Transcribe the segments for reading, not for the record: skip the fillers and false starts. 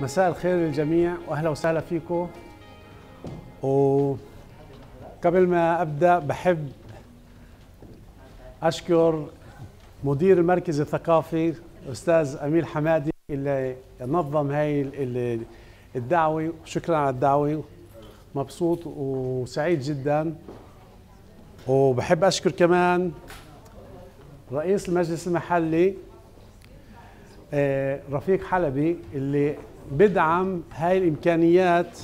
مساء الخير للجميع واهلا وسهلا فيكم. وقبل ما ابدا بحب اشكر مدير المركز الثقافي الاستاذ امير حمادي اللي نظم هاي الدعوه، شكرا على الدعوه، مبسوط وسعيد جدا. وبحب اشكر كمان رئيس المجلس المحلي رفيق حلبي اللي بدعم هاي الامكانيات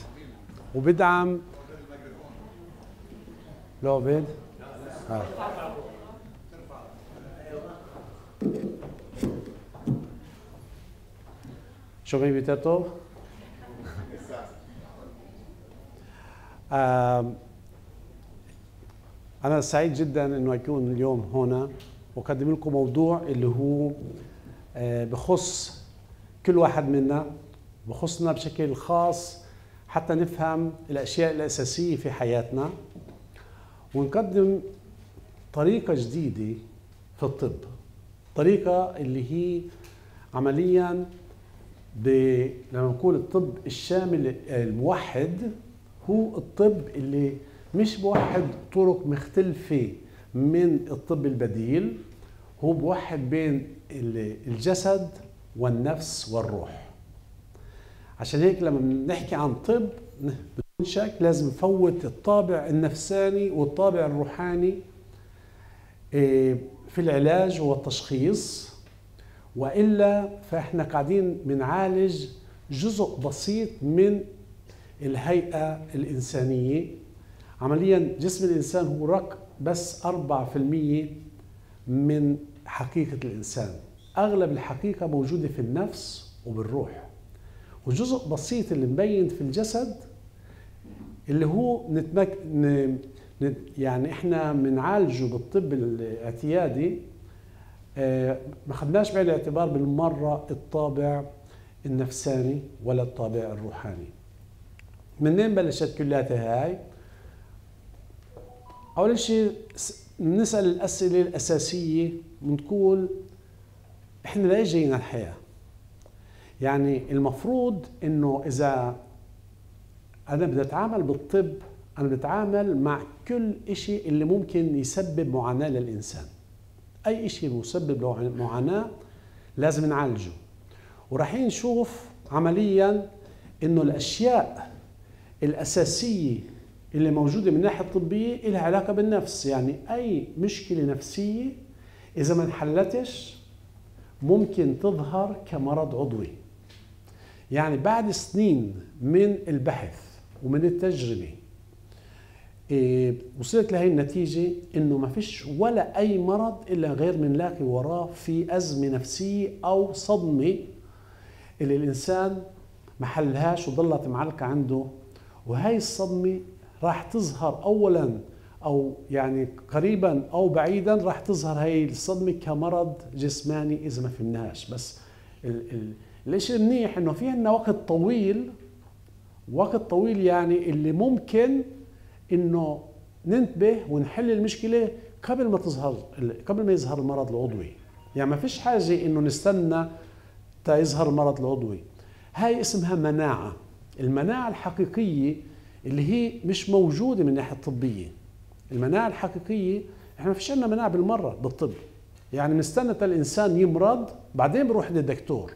وبدعم لوبيد شو بيتاتو أنا سعيد جدا إنه أكون اليوم هنا وأقدم لكم موضوع اللي هو بخص كل واحد منا، بخصنا بشكل خاص حتى نفهم الأشياء الأساسية في حياتنا ونقدم طريقة جديدة في الطب، طريقة اللي هي عمليا لما نقول الطب الشامل الموحد هو الطب اللي مش بوحد طرق مختلفة من الطب البديل، هو بوحد بين الجسد والنفس والروح. عشان هيك لما بنحكي عن طب بدون شك لازم نفوت الطابع النفساني والطابع الروحاني في العلاج والتشخيص، وإلا فإحنا قاعدين بنعالج جزء بسيط من الهيئة الإنسانية. عملياً جسم الإنسان هو بس 4% من حقيقة الإنسان، أغلب الحقيقة موجودة في النفس وبالروح، وجزء بسيط اللي مبين في الجسد اللي هو يعني إحنا بنعالجه بالطب الاعتيادي ما خدناش بعين الاعتبار بالمرة الطابع النفساني ولا الطابع الروحاني. منين بلشت كلاتها هاي؟ أول شيء بنسأل الأسئلة الأساسية، بنقول إحنا ليش جايين على الحياة؟ يعني المفروض إنه إذا أنا بدي أتعامل بالطب أنا بتعامل مع كل إشي اللي ممكن يسبب معاناة للإنسان. أي إشي مسبب له معاناة لازم نعالجه، وراح نشوف عملياً إنه الأشياء الأساسية اللي موجودة من الناحية الطبية لها علاقة بالنفس. يعني أي مشكلة نفسية إذا ما انحلتش ممكن تظهر كمرض عضوي. يعني بعد سنين من البحث ومن التجربة وصلت لهي النتيجة إنه ما فيش ولا أي مرض إلا غير بنلاقي وراه في أزمة نفسية أو صدمة اللي الإنسان ما حلهاش وظلت معلقة عنده، وهي الصدمة راح تظهر اولا او يعني قريبا او بعيدا راح تظهر هي الصدمه كمرض جسماني اذا ما فهمناهاش. بس الشيء المنيح انه في عندنا وقت طويل، وقت طويل يعني اللي ممكن انه ننتبه ونحل المشكله قبل ما تظهر، قبل ما يظهر المرض العضوي. يعني ما فيش حاجه انه نستنى تا يظهر المرض العضوي، هاي اسمها مناعه. المناعه الحقيقيه اللي هي مش موجودة من الناحية الطبية. المناعة الحقيقية احنا ما فيش عندنا مناعة بالمرة بالطب، يعني بنستنى تا الإنسان يمرض بعدين بروح عند الدكتور.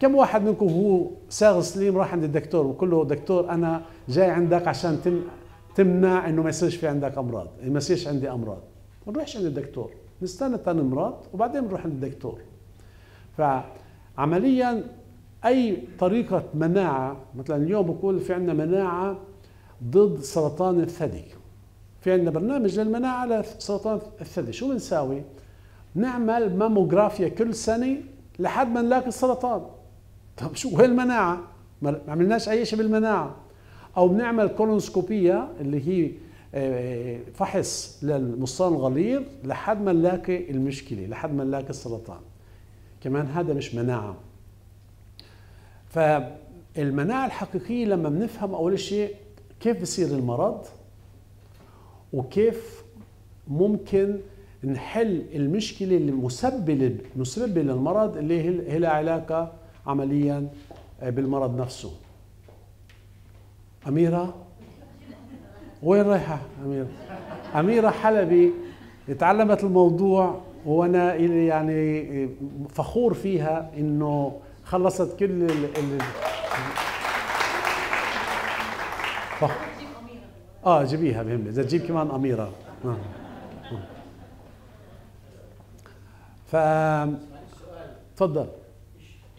كم واحد منكم هو ساغ سليم راح عند الدكتور وبقول له دكتور أنا جاي عندك عشان تمنع إنه ما يصيرش في عندك أمراض، ما يصيرش عندي أمراض. ما نروحش عند الدكتور، نستنى تا نمرض وبعدين بنروح عند الدكتور. فعملياً أي طريقة مناعة، مثلا اليوم بقول في عندنا مناعة ضد سرطان الثدي، في عندنا برنامج للمناعة لسرطان الثدي، شو بنساوي؟ نعمل ماموغرافيا كل سنة لحد ما نلاقي السرطان. طب شو هي المناعة؟ ما عملناش أي شيء بالمناعة. أو بنعمل كولونسكوبية اللي هي فحص للمصان الغليظ لحد ما نلاقي المشكلة، لحد ما نلاقي السرطان. كمان هذا مش مناعة. فالمناعة الحقيقية لما بنفهم أول شيء كيف بصير المرض وكيف ممكن نحل المشكلة المسببة للمرض اللي هي لها علاقة عمليا بالمرض نفسه. أميرة وين رايحة؟ أميرة حلبي اتعلمت الموضوع، وانا يعني فخور فيها انه خلصت كل جيبيها بهمني، اذا تجيب كمان أميرة. ف تفضل.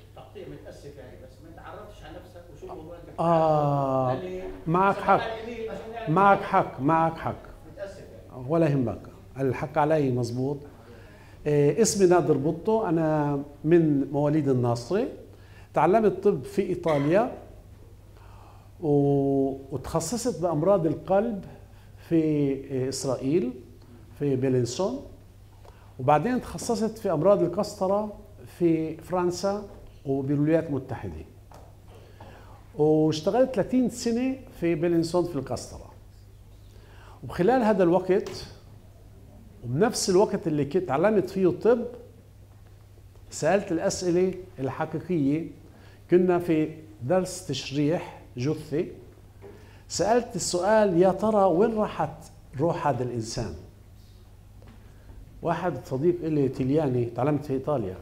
التقطيع متأسف يعني، بس ما تعرفتش على نفسك وشو الموضوع اللي بتحكي عنه. معك حق. متأسف يعني. ولا يهمك، الحق علي مظبوط. اسمي نادر بطو، أنا من مواليد الناصرة، تعلمت طب في إيطاليا وتخصصت بأمراض القلب في إسرائيل في بيلينسون، وبعدين تخصصت في أمراض القسطرة في فرنسا وبالولايات المتحدة، واشتغلت 30 سنة في بيلينسون في القسطرة. وخلال هذا الوقت وبنفس الوقت اللي كنت تعلمت فيه الطب سألت الأسئلة الحقيقية. كنا في درس تشريح جثة، سألت السؤال يا ترى وين راحت روح هذا الإنسان؟ واحد صديق إلي تلياني تعلمت في إيطاليا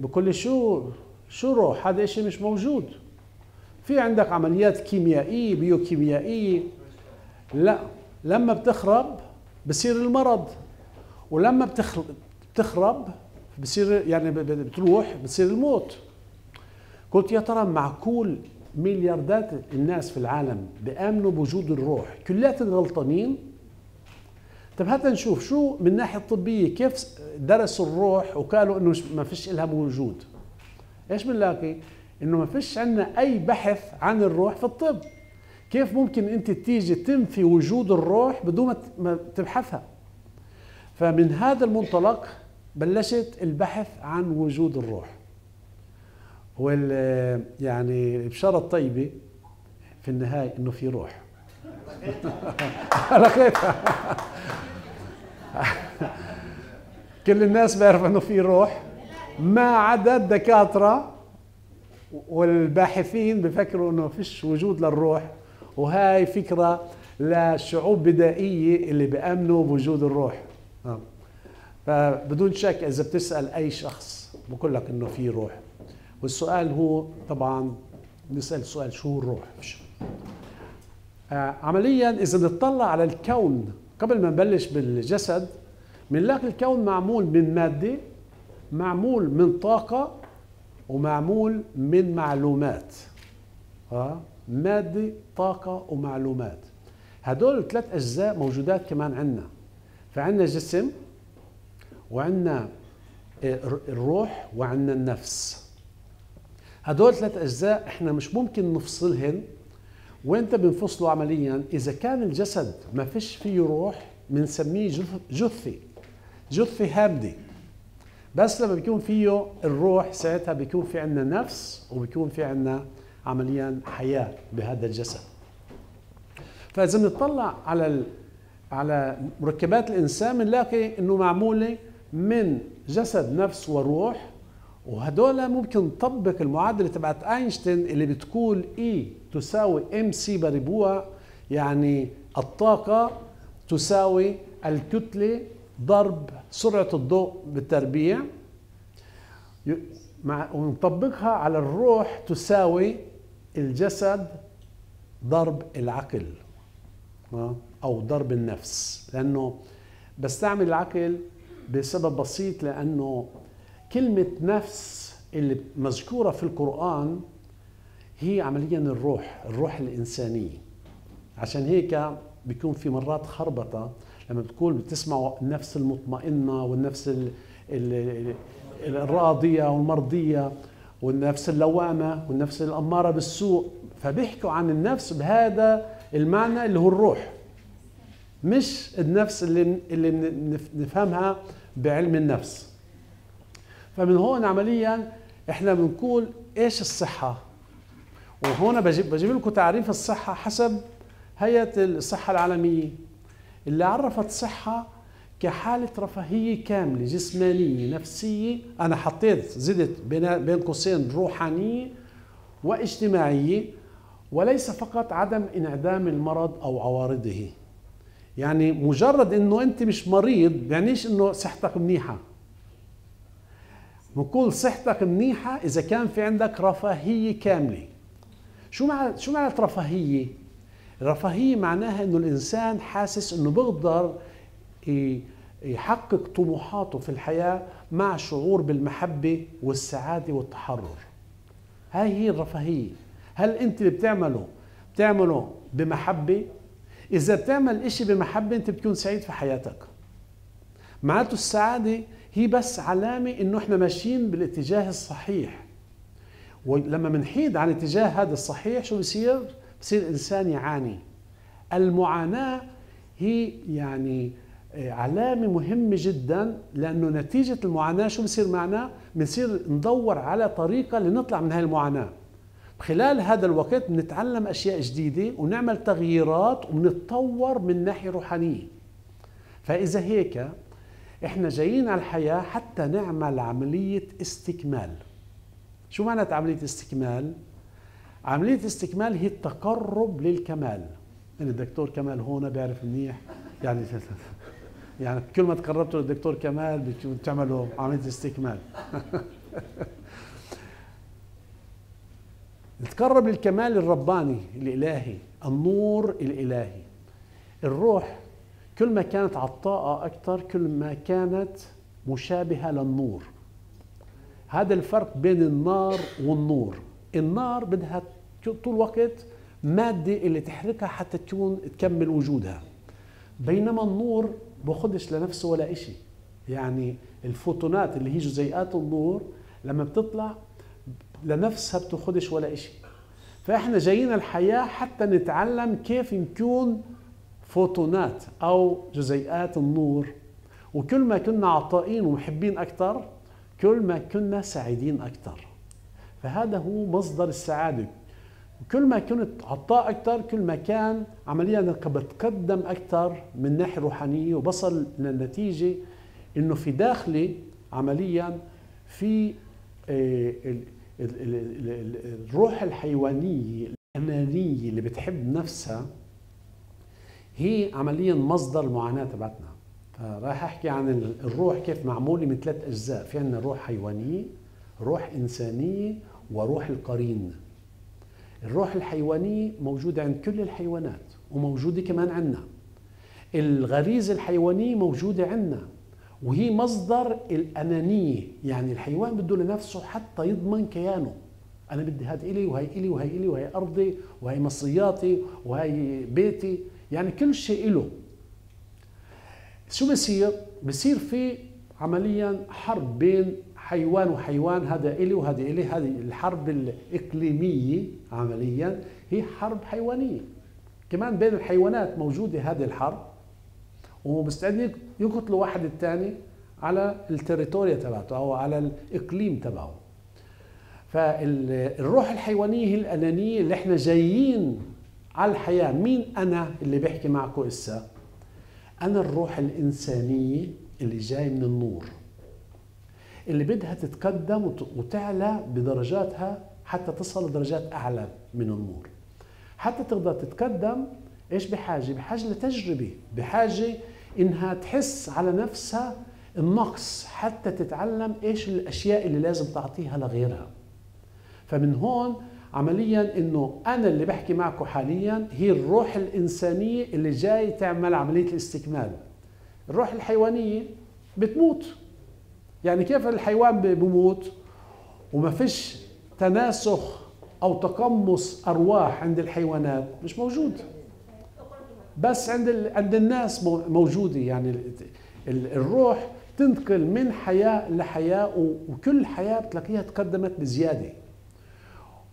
بقول لي شو روح؟ هذا إشي مش موجود، في عندك عمليات كيميائية بيوكيميائية، لا لما بتخرب بصير المرض، ولما بتخرب بصير يعني بتروح بصير الموت. قلت يا ترى معقول ملياردات الناس في العالم بآمنوا بوجود الروح، كلياتنا غلطانين؟ طب هات نشوف شو من الناحيه الطبيه كيف درسوا الروح وقالوا انه ما فيش لها وجود. ايش بنلاقي؟ انه ما فيش عندنا اي بحث عن الروح في الطب. كيف ممكن انت تيجي تنفي وجود الروح بدون ما تبحثها؟ فمن هذا المنطلق بلشت البحث عن وجود الروح. يعني البشاره الطيبه في النهايه انه في روح. لقيتها. كل الناس بيعرف انه في روح، ما عدا الدكاتره والباحثين بفكروا انه فيش وجود للروح، وهاي فكره لشعوب بدائيه اللي بيامنوا بوجود الروح. فبدون شك اذا بتسال اي شخص بقول لك انه في روح، والسؤال هو طبعا نسال سؤال شو الروح؟ عمليا اذا بنطلع على الكون قبل ما نبلش بالجسد بنلاقي الكون معمول من ماده، معمول من طاقه، ومعمول من معلومات. ماده، طاقه، ومعلومات. هدول الثلاث اجزاء موجودات كمان عندنا. فعندنا جسم، وعندنا الروح، وعندنا النفس. هدول ثلاث اجزاء احنا مش ممكن نفصلهن، وانت بنفصله عمليا. اذا كان الجسد ما فيش فيه روح بنسميه جثه هامده، بس لما بيكون فيه الروح ساعتها بيكون في عندنا نفس، وبيكون في عندنا عمليا حياه بهذا الجسد. فاذا بنطلع على مركبات الانسان بنلاقي انه معموله من جسد، نفس، وروح. وهدول ممكن نطبق المعادله تبعت اينشتين اللي بتقول اي تساوي MC بربوع، يعني الطاقه تساوي الكتله ضرب سرعه الضوء بالتربيع، ونطبقها على الروح تساوي الجسد ضرب العقل او ضرب النفس. لانه بستعمل العقل بسبب بسيط، لانه كلمة نفس اللي مذكورة في القرآن هي عمليا الروح الإنسانية. عشان هيك بيكون في مرات خربطة لما بتقول بتسمعوا النفس المطمئنة والنفس الراضية والمرضية والنفس اللوامة والنفس الأمارة بالسوء، فبيحكوا عن النفس بهذا المعنى اللي هو الروح، مش النفس اللي نفهمها بعلم النفس. فمن هون عمليا احنا بنقول ايش الصحه، وهون بجيب لكم تعريف الصحه حسب هيئه الصحه العالميه اللي عرفت الصحه كحالة رفاهية كاملة جسمانية نفسية. أنا حطيت زدت بين قوسين روحانية واجتماعية، وليس فقط عدم انعدام المرض أو عوارضه. يعني مجرد أنه أنت مش مريض بيعنيش أنه صحتك منيحة. بنقول صحتك منيحة إذا كان في عندك رفاهية كاملة. شو معنى رفاهية؟ الرفاهية معناها أنه الإنسان حاسس أنه بيقدر يحقق طموحاته في الحياة مع شعور بالمحبة والسعادة والتحرر. هاي هي الرفاهية. هل أنت اللي بتعمله بمحبة؟ إذا بتعمل إشي بمحبة أنت بتكون سعيد في حياتك. معناته السعادة هي بس علامة إنه إحنا ماشيين بالاتجاه الصحيح. ولما بنحيد عن الاتجاه هذا الصحيح شو بصير؟ بصير الإنسان يعاني. المعاناة هي يعني علامة مهمة جدا، لأنه نتيجة المعاناة شو بصير معنا؟ بنصير ندور على طريقة لنطلع من هاي المعاناة. خلال هذا الوقت بنتعلم أشياء جديدة ونعمل تغييرات وبنتطور من ناحية روحانية. فإذا هيك إحنا جايين على الحياة حتى نعمل عملية استكمال. شو معنى عملية استكمال؟ عملية استكمال هي التقرب للكمال. يعني الدكتور كمال هون بيعرف منيح، يعني كل ما تقربتوا للدكتور كمال بتعملوا عملية استكمال. نتقرب للكمال الرباني الإلهي، النور الإلهي. الروح كل ما كانت عطاءة أكثر كل ما كانت مشابهة للنور. هذا الفرق بين النار والنور. النار بدها طول الوقت مادة اللي تحركها حتى تكمل وجودها، بينما النور بأخدش لنفسه ولا إشي. يعني الفوتونات اللي هي جزيئات النور لما بتطلع لنفسها بتأخدش ولا إشي. فإحنا جايين الحياة حتى نتعلم كيف نكون فوتونات أو جزيئات النور. وكل ما كنا عطائين ومحبين أكثر كل ما كنا سعيدين أكثر. فهذا هو مصدر السعادة. وكل ما كنت عطاء أكثر كل ما كان عمليا أنك بتقدم أكثر من ناحية روحانية، وبصل للنتيجة إنه في داخلي عمليا في الروح الحيوانية الأنانية اللي بتحب نفسها هي عمليا مصدر المعاناة تبعتنا. فراح أحكي عن الروح كيف معمولة من 3 أجزاء، في عندنا روح حيوانية، روح إنسانية، وروح القرين. الروح الحيوانية موجودة عند كل الحيوانات وموجودة كمان عندنا. الغريزة الحيوانية موجودة عندنا وهي مصدر الأنانية. يعني الحيوان بده لنفسه حتى يضمن كيانه. أنا بدي هاد إلي وهي إلي وهي إلي وهي أرضي وهي مصرياتي وهي بيتي، يعني كل شيء إله. شو بصير؟ بصير في عمليا حرب بين حيوان وحيوان، هذا إلي وهذا إلي. هذه الحرب الإقليمية عمليا هي حرب حيوانية. كمان بين الحيوانات موجودة هذه الحرب، ومستعدين يقتلوا واحد الثاني على التريتوريا تبعته أو على الإقليم تبعه. فالروح الحيوانية هي الأنانية اللي احنا جايين على الحياة. مين أنا اللي بحكي معكم إسا؟ أنا الروح الإنسانية اللي جاي من النور، اللي بدها تتقدم وتعلى بدرجاتها حتى تصل لدرجات أعلى من النور. حتى تقدر تتقدم إيش بحاجة؟ بحاجة لتجربة، بحاجة إنها تحس على نفسها النقص حتى تتعلم إيش الأشياء اللي لازم تعطيها لغيرها. فمن هون عملياً إنه أنا اللي بحكي معكم حالياً هي الروح الإنسانية اللي جاي تعمل عملية الاستكمال. الروح الحيوانية بتموت. يعني كيف الحيوان بموت وما فيش تناسخ أو تقمص أرواح عند الحيوانات؟ مش موجود، بس عند الناس موجودة. يعني الروح تنتقل من حياة لحياة، وكل حياة بتلاقيها تقدمت بزيادة.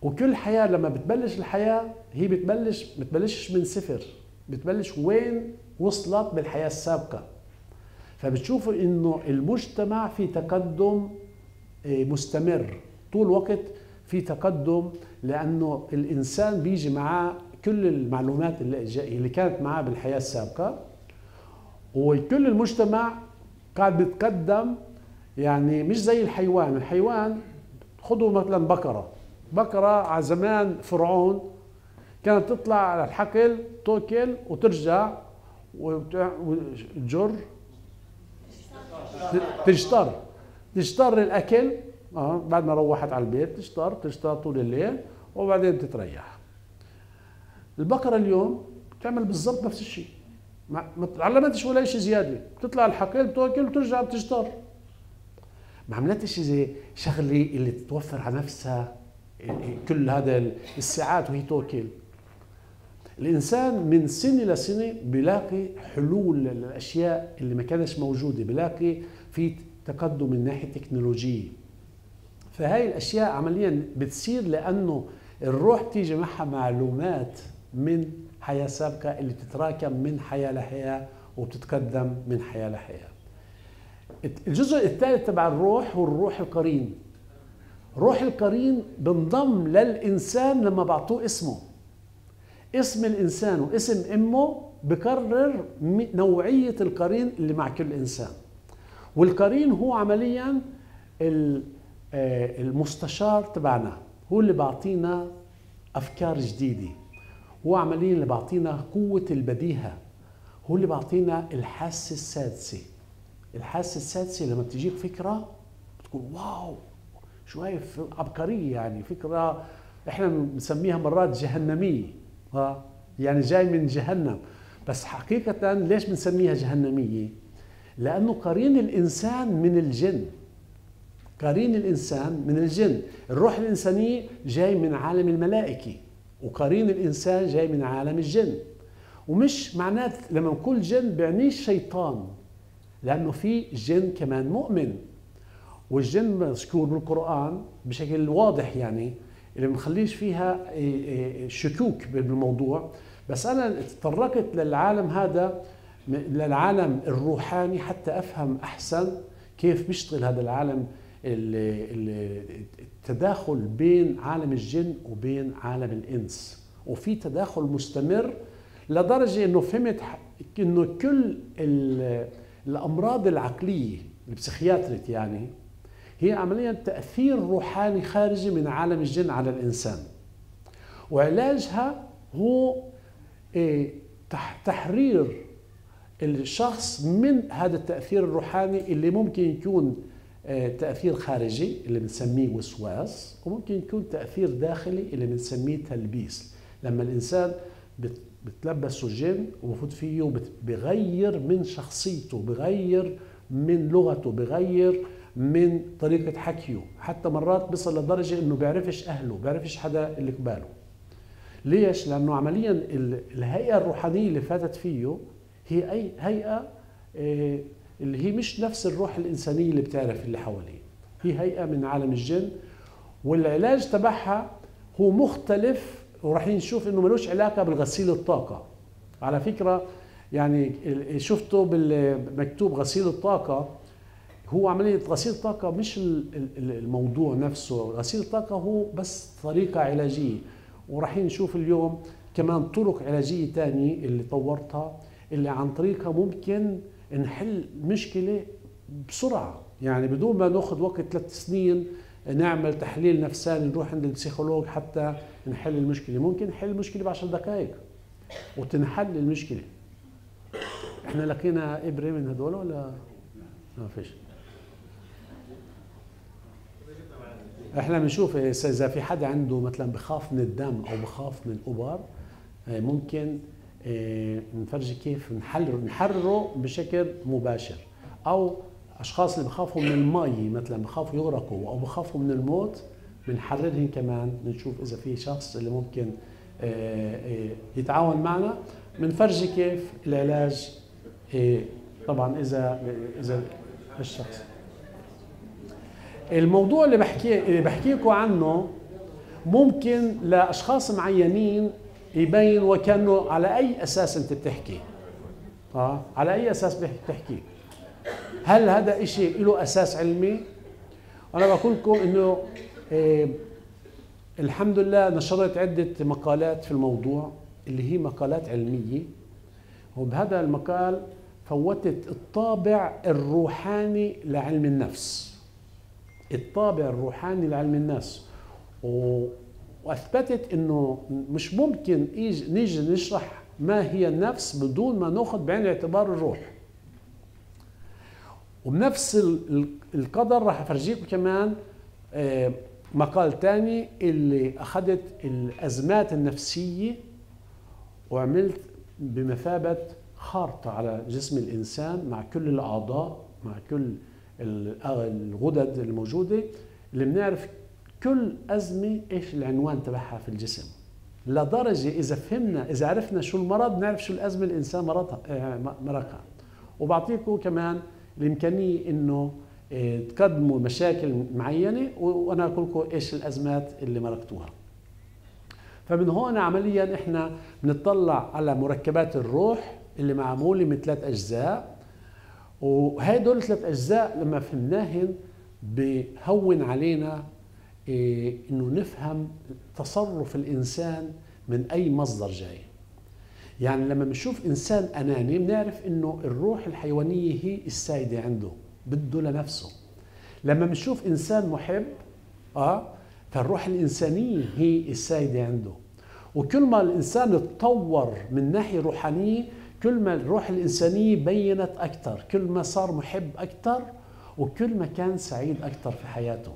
وكل حياة لما بتبلش الحياة هي بتبلشش من صفر، بتبلش وين وصلت بالحياة السابقة. فبتشوفوا إنه المجتمع في تقدم مستمر طول الوقت، في تقدم، لأنه الإنسان بيجي معاه كل المعلومات اللي كانت معاه بالحياة السابقة وكل المجتمع قاعد بيتقدم، يعني مش زي الحيوان. الحيوان خذوا مثلا بقرة على زمان فرعون كانت تطلع على الحقل تاكل وترجع وتجر تشتر الاكل، بعد ما روحت على البيت تشتر طول الليل وبعدين تتريح. البقرة اليوم بتعمل بالضبط نفس الشيء، ما تعلمتش ولا شيء زياده، بتطلع الحقل بتاكل وترجع بتشتر. ما عملتش زي شغله اللي تتوفر على نفسها كل هذا الساعات وهي تاكل. الانسان من سنه لسنه بيلاقي حلول للاشياء اللي ما كانتش موجوده، بيلاقي في تقدم من ناحيه تكنولوجيه. فهي الاشياء عمليا بتصير لانه الروح تيجي معها معلومات من حياه سابقه اللي بتتراكم من حياه لحياه وبتتقدم من حياه لحياه. الجزء الثالث تبع الروح والروح القرين. روح القرين بنضم للإنسان لما بعطوه اسمه. اسم الإنسان واسم أمه بقرر نوعية القرين اللي مع كل إنسان. والقرين هو عملياً المستشار تبعنا، هو اللي بعطينا أفكار جديدة، هو عملياً اللي بعطينا قوة البديهة، هو اللي بعطينا الحاسة السادسة. الحاسة السادسة لما بتجيك فكرة بتقول واو شو هي عبقرية، يعني فكرة احنا بنسميها مرات جهنمية، يعني جاي من جهنم، بس حقيقة ليش بنسميها جهنمية؟ لأنه قرين الإنسان من الجن. قرين الإنسان من الجن، الروح الإنسانية جاي من عالم الملائكة، وقرين الإنسان جاي من عالم الجن. ومش معناته لما نقول جن بيعنيش شيطان، لأنه في جن كمان مؤمن، والجن مذكور بالقرآن بشكل واضح، يعني اللي بنخليش فيها شكوك بالموضوع. بس أنا تطرقت للعالم هذا، للعالم الروحاني، حتى أفهم أحسن كيف بيشتغل هذا العالم، التداخل بين عالم الجن وبين عالم الإنس، وفي تداخل مستمر لدرجة أنه فهمت أنه كل الأمراض العقلية البسيخياترية يعني هي عمليا تأثير روحاني خارجي من عالم الجن على الإنسان، وعلاجها هو تحرير الشخص من هذا التأثير الروحاني اللي ممكن يكون تأثير خارجي اللي بنسميه وسواس، وممكن يكون تأثير داخلي اللي بنسميه تلبيس، لما الإنسان بتلبسه الجن وبفوت فيه وبغير من شخصيته، بغير من لغته، بغير من طريقة حكيه، حتى مرات بيصل لدرجة انه بيعرفش اهله، بيعرفش حدا اللي قباله. ليش؟ لانه عمليا الهيئة الروحانية اللي فاتت فيه هي اي هيئة اللي هي مش نفس الروح الانسانية اللي بتعرف اللي حواليه، هي هيئة من عالم الجن، والعلاج تبعها هو مختلف، وراح نشوف انه ملوش علاقة بالغسيل الطاقة. على فكرة يعني شفته بالمكتوب غسيل الطاقة، هو عملية غسيل الطاقة مش الموضوع نفسه، غسيل الطاقة هو بس طريقة علاجية، وراح نشوف اليوم كمان طرق علاجية تانية اللي طورتها، اللي عن طريقها ممكن نحل مشكلة بسرعة، يعني بدون ما ناخذ وقت 3 سنين نعمل تحليل نفساني نروح عند البسيكولوج حتى نحل المشكلة، ممكن نحل المشكلة ب10 دقائق وتنحل المشكلة. احنا لقينا ابره من هدول ولا ما فيش؟ احنا بنشوف اذا في حدا عنده مثلا بخاف من الدم او بخاف من الابر، ممكن نفرجي كيف نحرره بشكل مباشر، او اشخاص اللي بخافوا من المي مثلا، بخافوا يغرقوا او بخافوا من الموت، بنحررهم كمان، بنشوف اذا في شخص اللي ممكن يتعاون معنا، بنفرجي كيف العلاج. طبعا اذا الشخص الموضوع اللي بحكيكم عنه ممكن لاشخاص معينين يبين وكانه على اي اساس انت بتحكي، على اي اساس بتحكي، هل هذا إشي له اساس علمي؟ انا بقول لكم انه الحمد لله نشرت عده مقالات في الموضوع اللي هي مقالات علميه، وبهذا المقال فوتت الطابع الروحاني لعلم النفس، الطابع الروحاني لعلم النفس، وأثبتت إنه مش ممكن نيجي نشرح ما هي النفس بدون ما ناخذ بعين الاعتبار الروح. وبنفس القدر راح أفرجيكم كمان مقال تاني اللي أخذت الأزمات النفسية وعملت بمثابة خارطة على جسم الإنسان مع كل الأعضاء، مع كل الغدد الموجودة، اللي بنعرف كل أزمة إيش العنوان تبعها في الجسم، لدرجة إذا فهمنا، إذا عرفنا شو المرض نعرف شو الأزمة الإنسان مرقها. وبعطيكم كمان الإمكانية إنه تقدموا مشاكل معينة وأنا أقول لكم إيش الأزمات اللي مرقتوها. فمن هون عمليا إحنا بنطلع على مركبات الروح اللي معمولة من 3 أجزاء، وهدول 3 أجزاء لما فهمناهن بهون علينا إنه نفهم تصرف الإنسان من أي مصدر جاي. يعني لما بنشوف إنسان أناني بنعرف إنه الروح الحيوانية هي السائدة عنده، بده لنفسه. لما بنشوف إنسان محب فالروح الإنسانية هي السائدة عنده. وكل ما الإنسان اتطور من ناحية روحانية كل ما الروح الإنسانية بينت أكثر، كل ما صار محب أكثر وكل ما كان سعيد أكثر في حياته.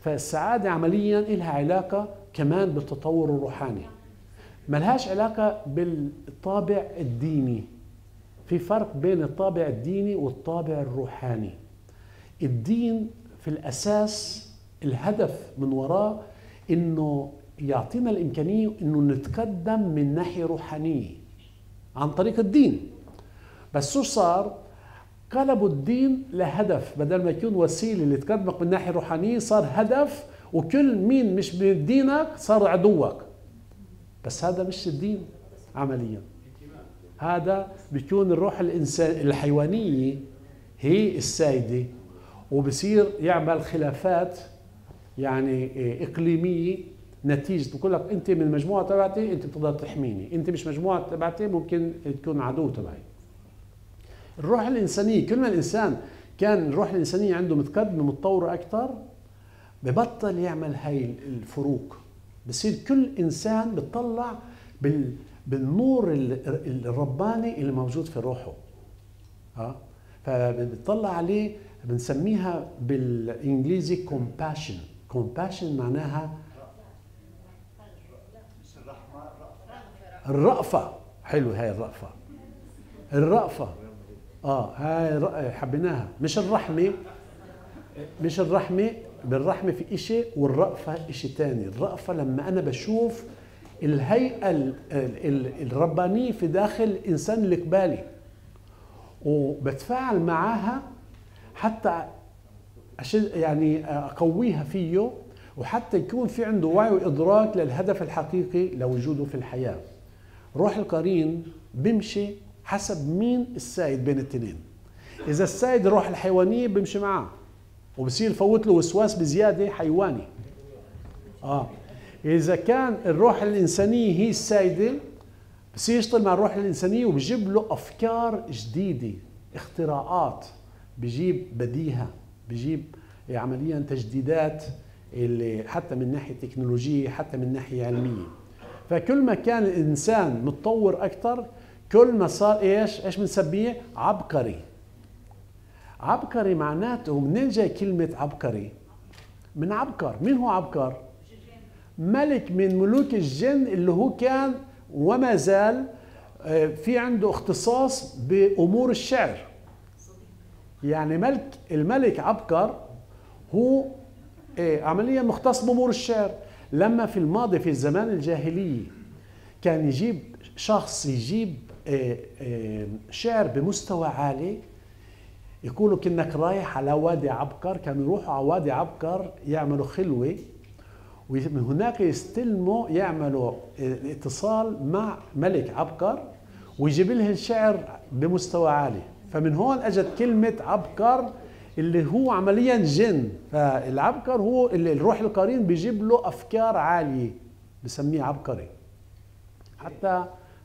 فالسعادة عملياً لها علاقة كمان بالتطور الروحاني، ملهاش علاقة بالطابع الديني. في فرق بين الطابع الديني والطابع الروحاني. الدين في الأساس الهدف من وراه إنه يعطينا الإمكانية إنه نتقدم من ناحية روحانية عن طريق الدين. بس شو صار؟ قلبوا الدين لهدف، بدل ما يكون وسيله اللي تقدمك من ناحيه روحانيه صار هدف، وكل مين مش من دينك صار عدوك. بس هذا مش الدين عمليا، هذا بيكون الروح الانسان الحيوانيه هي السائده، وبصير يعمل خلافات يعني اقليميه نتيجه. بقول لك انت من المجموعه تبعتي انت بتقدر تحميني، انت مش مجموعه تبعتي ممكن تكون عدو تبعي. الروح الإنسانية كل ما الإنسان كان الروح الإنسانية عنده متقدمة متطورة أكثر ببطل يعمل هاي الفروق، بصير كل إنسان بتطلع بالنور الرباني اللي موجود في روحه. فبتطلع عليه بنسميها بالإنجليزي كومباشن. كومباشن معناها الرأفة. حلو هاي الرأفة، الرأفة هاي حبيناها، مش الرحمة، مش الرحمة. بالرحمة في إشي والرأفة إشي تاني. الرأفة لما أنا بشوف الهيئة الربانية في داخل الإنسان اللي قبالي وبتفاعل معاها حتى يعني أقويها فيه، وحتى يكون في عنده وعي وإدراك للهدف الحقيقي لوجوده في الحياة. روح القرين بمشي حسب مين السائد بين التنين. إذا السائد الروح الحيوانية بمشي معاه وبصير فوت له وسواس بزيادة حيواني. إذا كان الروح الإنسانية هي السائدة بصير يشتغل مع الروح الإنسانية وبجيب له أفكار جديدة، اختراعات، بجيب بديهة، بجيب عمليا تجديدات اللي حتى من ناحية تكنولوجية حتى من ناحية علمية. فكل ما كان الإنسان متطور أكثر كل ما صار ايش بنسميه؟ عبقري. عبقري معناته منين جاي كلمة عبقري؟ من عبقر. مين هو عبقر؟ ملك من ملوك الجن اللي هو كان وما زال في عنده اختصاص بأمور الشعر. يعني الملك عبقر هو عمليا مختص بأمور الشعر. لما في الماضي في الزمان الجاهلية كان يجيب شخص يجيب شعر بمستوى عالي، يقولوا كأنك رايح على وادي عبقر. كانوا يروحوا على وادي عبقر يعملوا خلوة ومن هناك يستلموا، يعملوا اتصال مع ملك عبقر ويجيب لهم شعر بمستوى عالي. فمن هون اجت كلمة عبقر اللي هو عمليا جن. فالعبقر هو اللي الروح القرين بيجيب له افكار عالية، بسميه عبقري. حتى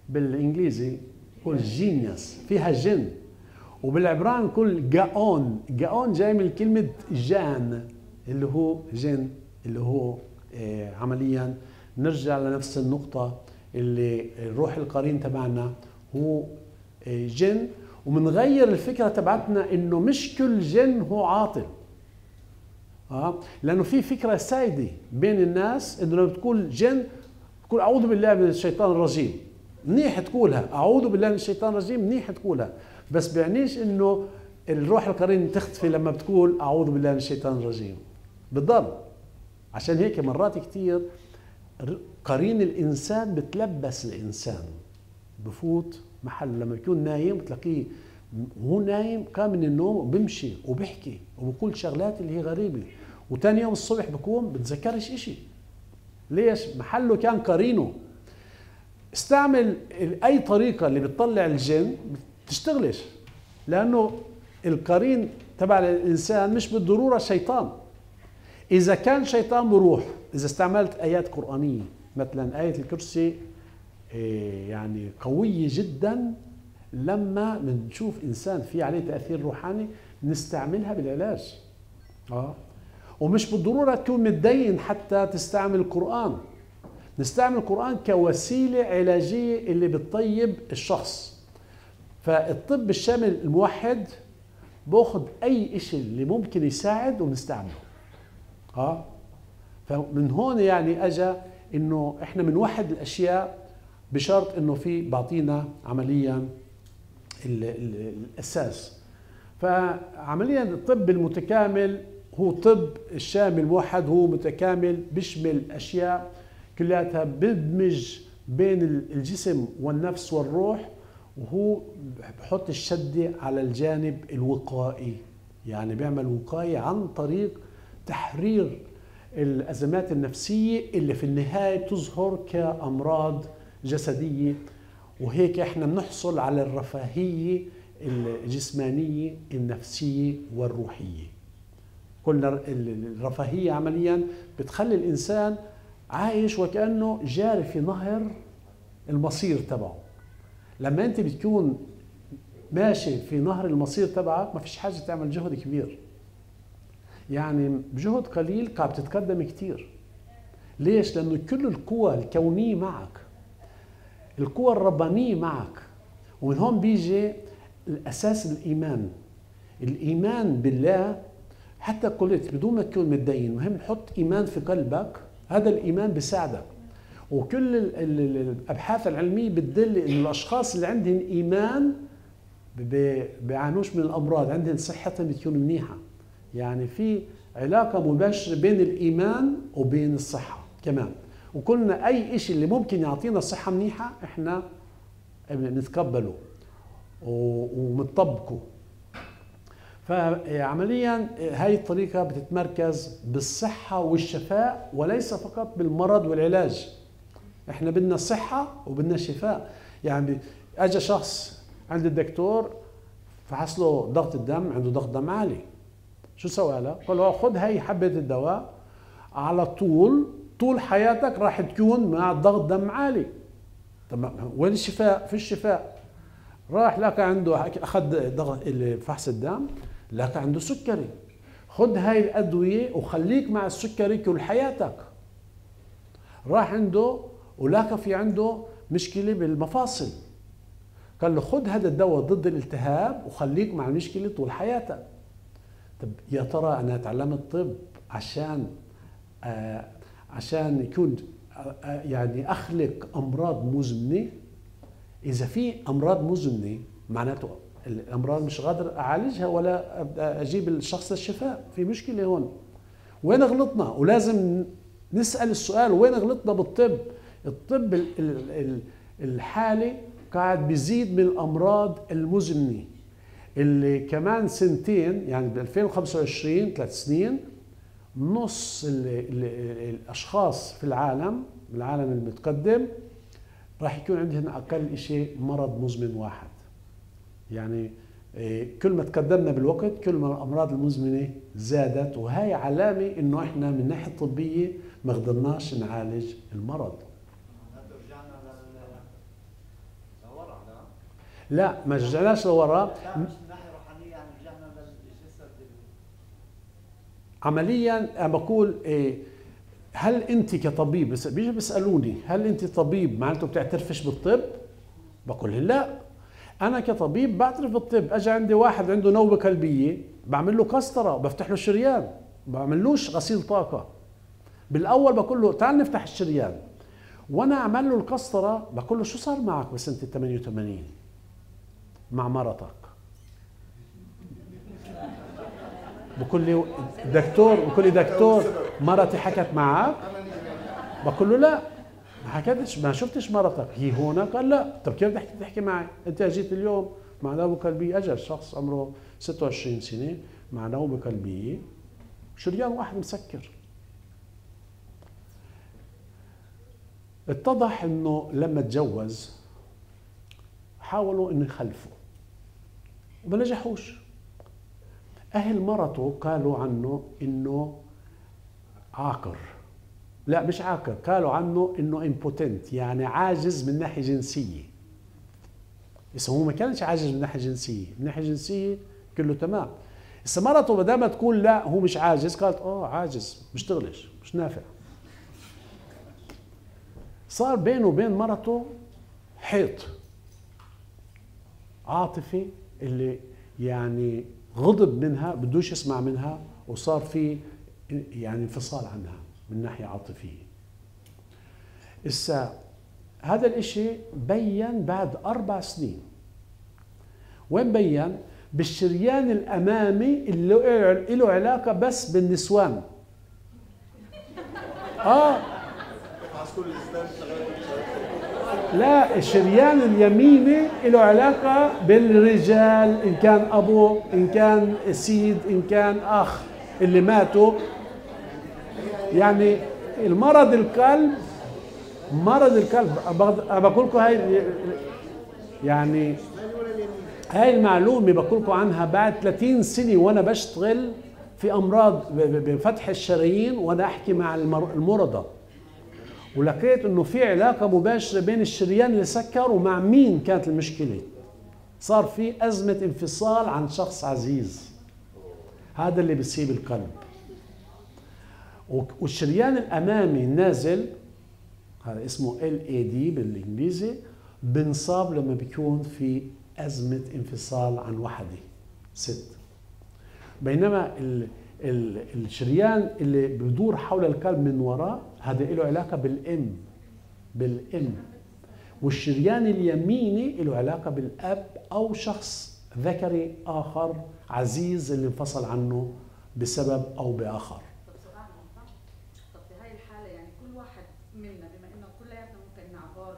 بالانجليزي كل جينيوس، فيها جن. وبالعبران كل جاون، جاون جاي من كلمة جان اللي هو جن، اللي هو عمليا نرجع لنفس النقطة اللي الروح القرين تبعنا هو جن، ومنغير الفكرة تبعتنا انه مش كل جن هو عاطل. لانه في فكرة سائدة بين الناس انه لما بتقول جن بتقول اعوذ بالله من الشيطان الرجيم، منيح تقولها اعوذ بالله من الشيطان الرجيم، منيح تقولها، بس بيعنيش انه الروح القرين تختفي لما بتقول اعوذ بالله من الشيطان الرجيم، بتضل. عشان هيك مرات كثير قرين الانسان بتلبس الانسان، بفوت محل لما يكون نايم بتلاقيه وهو نايم قام من النوم وبمشي وبحكي وبقول شغلات اللي هي غريبه، وثاني يوم الصبح بقوم بتذكرش شيء. ليش؟ محله كان قرينه. استعمل اي طريقه اللي بتطلع الجن بتشتغلش، لانه القرين تبع الانسان مش بالضروره شيطان. اذا كان شيطان بروح، اذا استعملت ايات قرانيه مثلا ايه الكرسي يعني قويه جدا، لما بنشوف انسان في عليه تاثير روحاني نستعملها بالعلاج. ومش بالضروره تكون متدين حتى تستعمل القران، نستعمل القران كوسيله علاجيه اللي بتطيب الشخص. فالطب الشامل الموحد باخذ اي شيء اللي ممكن يساعد وبنستعمله. فمن هون يعني اجى انه احنا بنوحد الاشياء بشرط انه في بعطينا عمليا الاساس. فعمليا الطب المتكامل هو طب الشامل الموحد، هو متكامل بيشمل اشياء كلها، بيدمج بين الجسم والنفس والروح، وهو بحط الشده على الجانب الوقائي، يعني بيعمل وقايه عن طريق تحرير الازمات النفسيه اللي في النهايه تظهر كامراض جسديه. وهيك احنا بنحصل على الرفاهيه الجسمانيه النفسيه والروحيه. قلنا الرفاهيه عمليا بتخلي الانسان عايش وكانه جاري في نهر المصير تبعه. لما انت بتكون ماشي في نهر المصير تبعك ما فيش حاجه تعمل جهد كبير، يعني بجهد قليل قاعد بتتقدم كثير. ليش؟ لانه كل القوى الكونيه معك، القوى الربانيه معك. ومن هون بيجي الاساس الايمان، الايمان بالله. حتى قلت بدون ما تكون متدين، مهم تحط ايمان في قلبك، هذا الايمان بيساعدك. وكل الابحاث العلميه بتدل ان الاشخاص اللي عندهم ايمان بيعانوش من الامراض، عندهم صحتهم بتكون منيحه. يعني في علاقه مباشره بين الايمان وبين الصحه كمان. وقلنا اي شيء اللي ممكن يعطينا صحه منيحه احنا بنتقبله ومنطبقه. فعمليا هاي الطريقه بتتمركز بالصحه والشفاء وليس فقط بالمرض والعلاج. احنا بدنا صحه وبدنا شفاء. يعني اجى شخص عند الدكتور فحص له ضغط الدم، عنده ضغط دم عالي، شو سوى له؟ قال له خذ هي حبه الدواء على طول حياتك راح تكون مع ضغط دم عالي. طب وين الشفاء؟ في الشفاء. راح لقى عنده، اخذ ضغط فحص الدم، لقى عنده سكري. خذ هاي الادويه وخليك مع السكري كل حياتك. راح عنده ولاقى في عنده مشكله بالمفاصل، قال له خذ هذا الدواء ضد الالتهاب وخليك مع المشكله طول حياتك. طب يا ترى انا اتعلمت طب عشان يكون يعني اخلق امراض مزمنه؟ اذا في امراض مزمنه معناته الامراض مش قادر اعالجها ولا اجيب الشخص الشفاء، في مشكله هون. وين غلطنا؟ ولازم نسال السؤال وين غلطنا بالطب؟ الطب الحالي قاعد بيزيد من الامراض المزمنه، اللي كمان سنتين يعني ب 2025 3 سنين نص الاشخاص في العالم المتقدم راح يكون عندهم اقل شيء مرض مزمن واحد. يعني كل ما تقدمنا بالوقت كل ما الامراض المزمنه زادت، وهي علامه انه احنا من الناحيه الطبيه ما قدرناش نعالج المرض. لا ما رجعناش لورا. عمليا بقول إيه، هل انت كطبيب بيجي بيسالوني هل انت طبيب معناته بتعترفش بالطب؟ بقول لا، انا كطبيب بعترف بالطب. اجي عندي واحد عنده نوبه قلبيه بعمل له قسطره، بفتح له الشريان، بعملوش غسيل طاقه. بالاول بقول له تعال نفتح الشريان، وانا اعمل له القسطره بقول له شو صار معك بسنه 88 مع مرتك؟ بقول لي دكتور، مرتي حكت معك؟ بقول له لا ما حكتش، ما شفتش مرتك، هي هنا؟ قال لا. طب كيف بدك تحكي معي؟ انت اجيت اليوم مع نوبه قلبيه. اجى شخص عمره 26 سنه مع نوبه قلبيه، شريان واحد مسكر. اتضح انه لما تجوز حاولوا انه يخلفوا وما نجحوش. اهل مرته قالوا عنه انه عاقر، لا مش عاقر، قالوا عنه انه امبوتنت، يعني عاجز من ناحيه جنسيه. بس هو ما كانش عاجز من ناحيه جنسيه، من ناحيه جنسيه كله تمام. بس مرته ما دام تقول لا هو مش عاجز، قالت اه عاجز، بيشتغلش، مش نافع. صار بينه وبين مرته حيط عاطفي، اللي يعني غضب منها، بدوش يسمع منها، وصار في يعني انفصال عنها من ناحيه عاطفيه. هسا هذا الاشي بين بعد 4 سنين. وين بين؟ بالشريان الامامي اللي له علاقه بس بالنسوان. لا، الشريان اليميني له علاقة بالرجال، إن كان أبوه، إن كان سيد، إن كان أخ اللي ماتوا. يعني المرض القلب، مرض القلب بقول لكم هاي، يعني هاي المعلومة بقول لكم عنها بعد 30 سنة وأنا بشتغل في أمراض بفتح الشرايين، وأنا أحكي مع المرضى، ولقيت انه في علاقه مباشره بين الشريان اللي سكر ومع مين كانت المشكله. صار في ازمه انفصال عن شخص عزيز. هذا اللي بيصيب القلب. والشريان الامامي النازل هذا اسمه LAD بالانجليزي، بنصاب لما بيكون في ازمه انفصال عن وحده ست. بينما الشريان اللي بدور حول القلب من وراه هذا له علاقة بالام، والشريان اليميني له علاقة بالاب او شخص ذكري اخر عزيز اللي انفصل عنه بسبب او باخر. طب سؤال ممتاز. طب في هاي الحالة يعني كل واحد منا، بما انه كلياتنا ممكن نعبر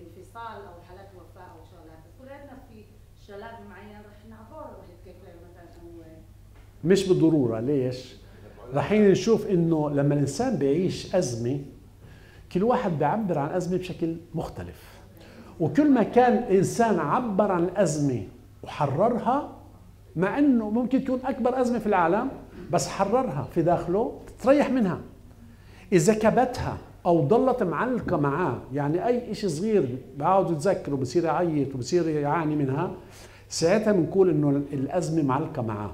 انفصال او حالات وفاة او شغلات، كلياتنا في شلال معين رح نعبر وحدة مثلا. مش بالضرورة. ليش؟ رايحين نشوف انه لما الانسان بيعيش ازمه كل واحد بيعبر عن ازمه بشكل مختلف، وكل ما كان الانسان عبر عن الازمه وحررها، مع انه ممكن تكون اكبر ازمه في العالم، بس حررها في داخله تريح منها. اذا كبتها او ضلت معلقه معاه، يعني اي شيء صغير بقعد يتذكره بصير يعيط وبصير يعاني منها، ساعتها بنقول انه الازمه معلقه معاه.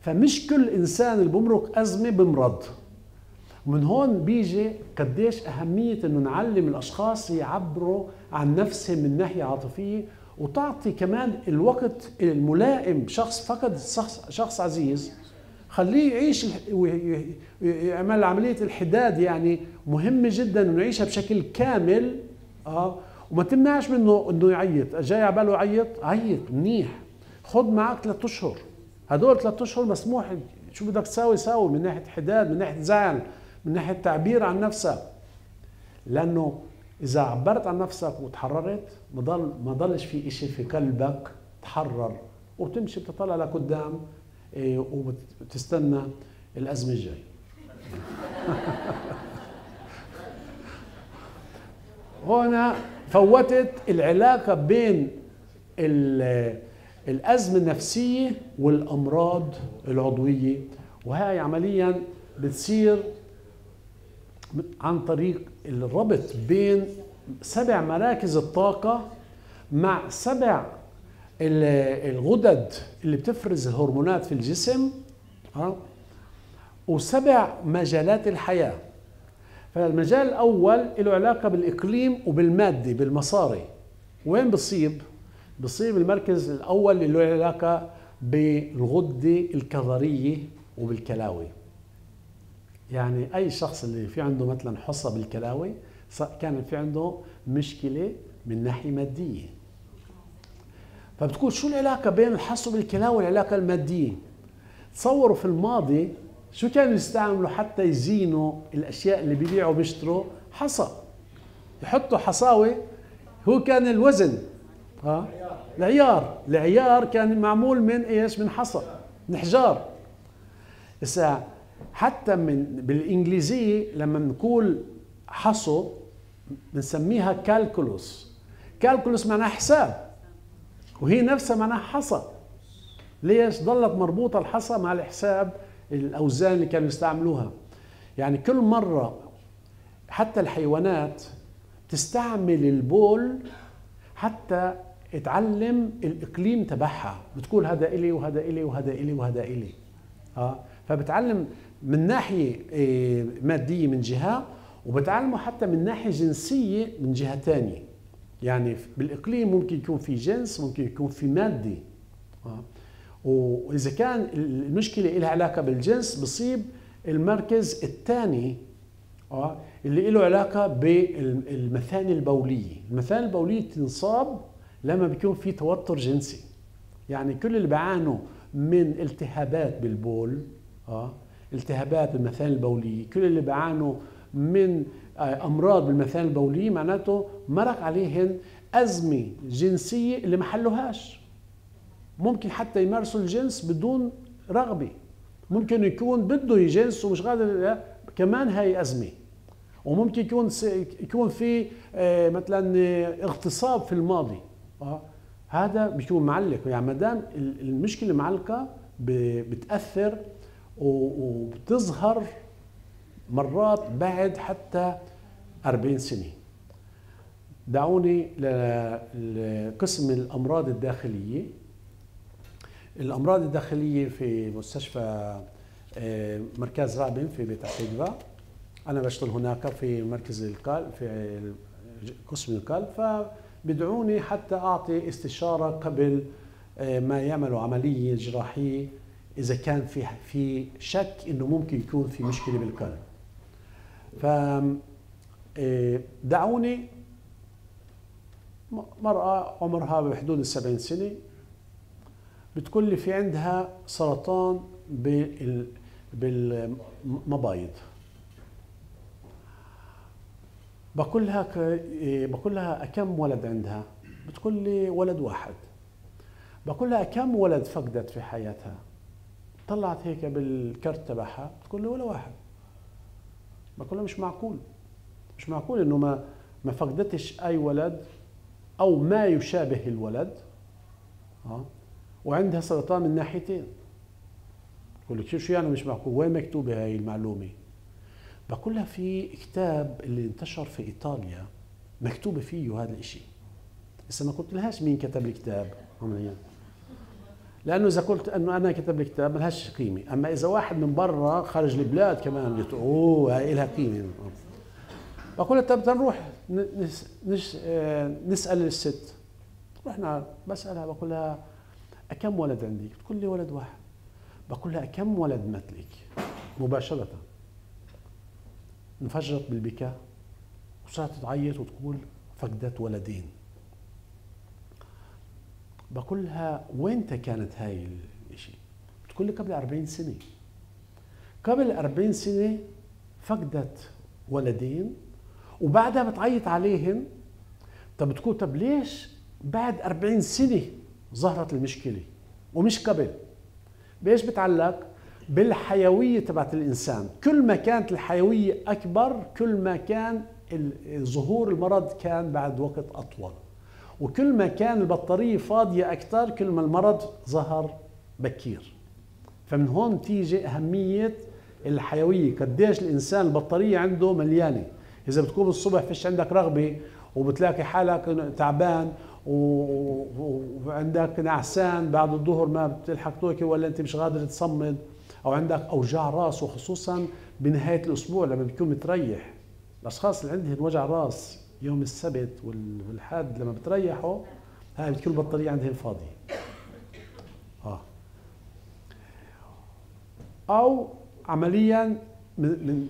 فمش كل انسان اللي بمرق ازمه بمرض. ومن هون بيجي قديش اهميه انه نعلم الاشخاص يعبروا عن نفسهم من ناحيه عاطفيه، وتعطي كمان الوقت الملائم. شخص فقد شخص عزيز خليه يعيش ويعمل عمليه الحداد، يعني مهمه جدا انه يعيشها بشكل كامل. وما تمنعش منه انه يعيط. جاي على باله يعيط، عيط منيح، خذ معك 3 اشهر. هدول 3 اشهر مسموح، شو بدك تساوي ساوي من ناحيه حداد، من ناحيه زعل، من ناحيه تعبير عن نفسك. لانه اذا عبرت عن نفسك وتحررت ما ضلش في شيء في قلبك تحرر، وبتمشي بتطلع لقدام وبتستنى الازمه الجايه. هنا فوتت العلاقه بين الأزمة النفسية والأمراض العضوية، وهي عملياً بتصير عن طريق الربط بين 7 مراكز الطاقة مع 7 الغدد اللي بتفرز الهرمونات في الجسم، و7 مجالات الحياة. فالمجال الأول له علاقة بالإقليم وبالمادي بالمصاري. وين بصيب؟ بصيب المركز الأول اللي له علاقة بالغدة الكظرية وبالكلاوي. يعني أي شخص اللي في عنده مثلا حصى بالكلاوي كان في عنده مشكلة من ناحية مادية. فبتقول شو العلاقة بين الحصى بالكلاوي والعلاقة المادية؟ تصوروا في الماضي شو كانوا يستعملوا حتى يزينوا الأشياء اللي بيبيعوا وبيشتروا؟ حصى. يحطوا حصاوي، هو كان الوزن العيار، العيار كان معمول من ايش؟ من حصى، من حجار. هسا حتى من بالانجليزيه لما بنقول حصو بنسميها كالكولوس. كالكولوس معناها حساب، وهي نفسها معناها حصى. ليش؟ ضلت مربوطه الحصى مع الحساب، الاوزان اللي كانوا يستعملوها. يعني كل مره حتى الحيوانات تستعمل البول حتى اتعلم الاقليم تبعها، بتقول هذا الي وهذا الي وهذا الي وهذا الي. فبتعلم من ناحيه ماديه من جهه، وبتعلمه حتى من ناحيه جنسيه من جهه ثانيه. يعني بالاقليم ممكن يكون في جنس، ممكن يكون في مادي. واذا كان المشكله لها علاقه بالجنس بصيب المركز الثاني اللي له علاقه بالمثانه البوليه. المثانه البوليه تنصاب لما بيكون في توتر جنسي. يعني كل اللي بعانوا من التهابات بالبول، التهابات بالمثانه البوليه، كل اللي بعانوا من امراض بالمثانه البوليه معناته مرق عليهن ازمه جنسيه اللي ما حلوهاش. ممكن حتى يمارسوا الجنس بدون رغبه، ممكن يكون بده يجنس ومش قادر، كمان هاي ازمه. وممكن يكون في مثلا اغتصاب في الماضي، هذا بيكون معلق. يعني ما دام المشكله معلقه بتاثر وبتظهر مرات بعد حتى 40 سنه. دعوني لقسم الامراض الداخليه. الامراض الداخليه في مستشفى مركز رابين في بيت عتيبة، انا بشتغل هناك في مركز القلب في قسم القلب، فبدعوني حتى اعطي استشاره قبل ما يعملوا عمليه جراحيه اذا كان في شك انه ممكن يكون في مشكله بالقلب. فدعوني مرأة عمرها بحدود 70 سنه بتقول لي في عندها سرطان بالمبايض. بقول لها كم ولد عندها؟ بتقول لي ولد واحد. بقول لها كم ولد فقدت في حياتها؟ طلعت هيك بالكرت تبعها بتقول لي ولا واحد. بقول لها مش معقول، مش معقول انه ما فقدتش اي ولد او ما يشابه الولد، وعندها سرطان من ناحيتين. بقول لك شو يعني مش معقول؟ وين مكتوبه هاي المعلومه؟ بقول لها في كتاب اللي انتشر في ايطاليا مكتوبه فيه هذا الشيء. لسه ما قلت لهاش مين كتب الكتاب عمليا، لانه اذا قلت انه انا كتب الكتاب ما لهاش قيمه، اما اذا واحد من برا خارج البلاد كمان قلت اوه هاي لها قيمه. بقول لها طب نروح نسال الست. رحنا بسالها بقول لها كم ولد عندك؟ بتقول لي ولد واحد. بقول لها كم ولد مثلك؟ مباشرة انفجرت بالبكاء وصارت تعيط وتقول فقدت ولدين. بقول لها وينتا كانت هاي الشيء؟ بتقول لي قبل 40 سنة. قبل 40 سنة فقدت ولدين وبعدها بتعيط عليهم. طب بتقول طب ليش بعد 40 سنة ظهرت المشكلة ومش قبل؟ بايش بتعلق؟ بالحيوية تبعت الإنسان. كل ما كانت الحيوية أكبر كل ما كان ظهور المرض كان بعد وقت أطول، وكل ما كان البطارية فاضية أكثر كل ما المرض ظهر بكير. فمن هون تيجي أهمية الحيوية، قديش الإنسان البطارية عنده مليانة. إذا بتقوم الصبح فيش عندك رغبة وبتلاقي حالك تعبان وعندك نعسان بعد الظهر ما بتلحق تاكل ولا انت مش قادر تصمد، او عندك اوجاع راس، وخصوصا بنهايه الاسبوع لما بتكون متريح. الاشخاص اللي عندهم وجع راس يوم السبت والحد لما بتريحوا هاي بتكون البطاريه عندهم فاضيه. او عمليا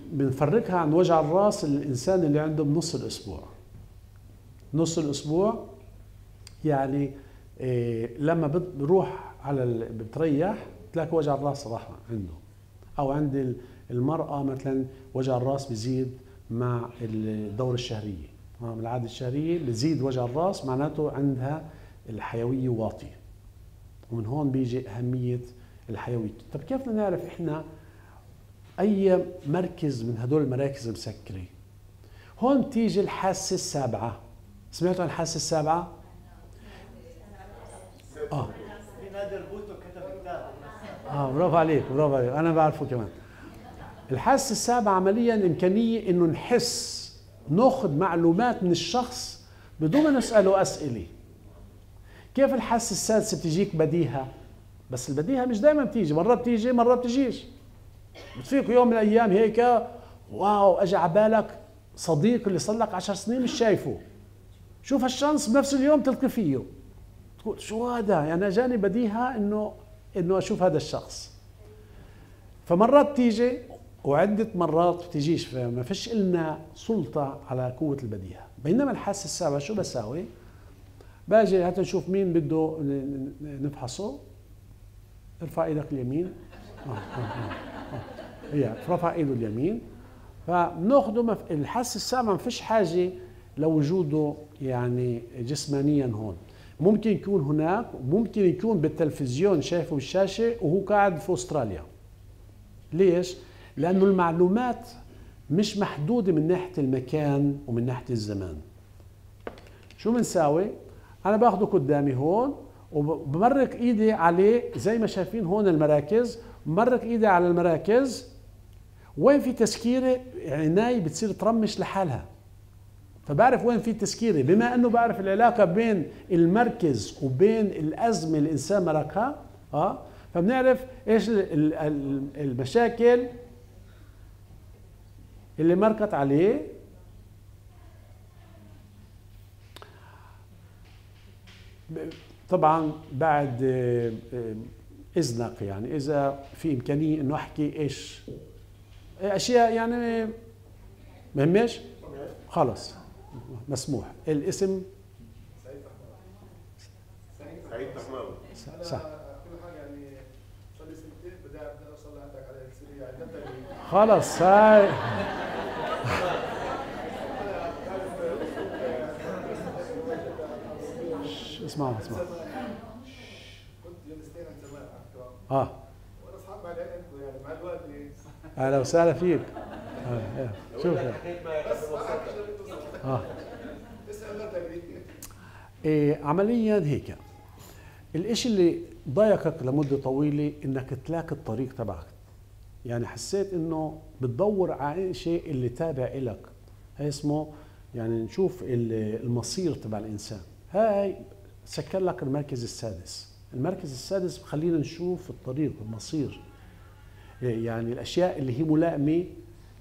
بنفرقها عن وجع الراس الانسان اللي عنده بنص الاسبوع. نص الاسبوع يعني لما بروح على بتريح تلاقي وجع الراس راح عنده، او عند المراه مثلا وجع الراس بيزيد مع الدوره الشهريه، مع العاده الشهريه بيزيد وجع الراس، معناته عندها الحيويه واطيه. ومن هون بيجي اهميه الحيويه. طب كيف بدنا نعرف احنا اي مركز من هدول المراكز مسكري؟ هون بتيجي الحاسه السابعه. سمعتوا عن الحاسه السابعه؟ نادر بطو كتب كتاب. برافو عليك، برافو عليك، انا بعرفه كمان. الحاسه السابعه عمليا امكانيه انه نحس، ناخذ معلومات من الشخص بدون ما نساله اسئله. كيف الحاسه السادسه بتجيك بديهه؟ بس البديهه مش دائما بتيجي، مرات بتيجي مرات بتجيش. بتصير يوم من الايام هيك واو اجى على بالك صديق اللي صار لك 10 سنين مش شايفه. شوف هالشانس بنفس اليوم تلقي فيه. تقول شو هذا؟ يعني اجاني بديهه انه اشوف هذا الشخص. فمرات بتيجي وعده مرات بتجيش، فما فيش لنا سلطه على قوه البديهه. بينما الحاسه السابعه شو بساوي؟ باجي هات نشوف مين بده نفحصه. ارفع ايدك اليمين. هي رفع ايده اليمين، فبناخده. الحاسه السابعه ما فيش حاجه لوجوده يعني جسمانيا هون، ممكن يكون هناك، ممكن يكون بالتلفزيون شايفه بالشاشه وهو قاعد في استراليا. ليش؟ لانه المعلومات مش محدوده من ناحيه المكان ومن ناحيه الزمان. شو بنساوي؟ انا باخده قدامي هون وبمرق ايدي عليه زي ما شايفين هون المراكز، بمرق ايدي على المراكز وين في تسكيره، عيناي بتصير ترمش لحالها. فبعرف وين في تسكيره، بما انه بعرف العلاقه بين المركز وبين الازمه اللي الانسان مرقها، فبنعرف ايش المشاكل اللي مرقت عليه. طبعا بعد اذنك يعني اذا في امكانيه انه احكي ايش اشياء يعني مهمش خلص مسموح. الاسم سعيد طحماوي. صح، كل حاجه يعني صار لي سنتين بدي اوصل لعندك على السريع خلص. هاي اسمع اسمع. كنت جلستين عند زمان على الكرام. وانا اصحاب مع العلم يعني مع الوقت. اهلا وسهلا فيك. شوف عمليا هيك الاشي اللي ضايقك لمده طويله انك تلاقي الطريق تبعك، يعني حسيت انه بتدور على شيء اللي تابع لك، هي اسمه يعني نشوف المصير تبع الانسان. هاي سكر لك المركز السادس. المركز السادس بخلينا نشوف الطريق والمصير، يعني الاشياء اللي هي ملائمه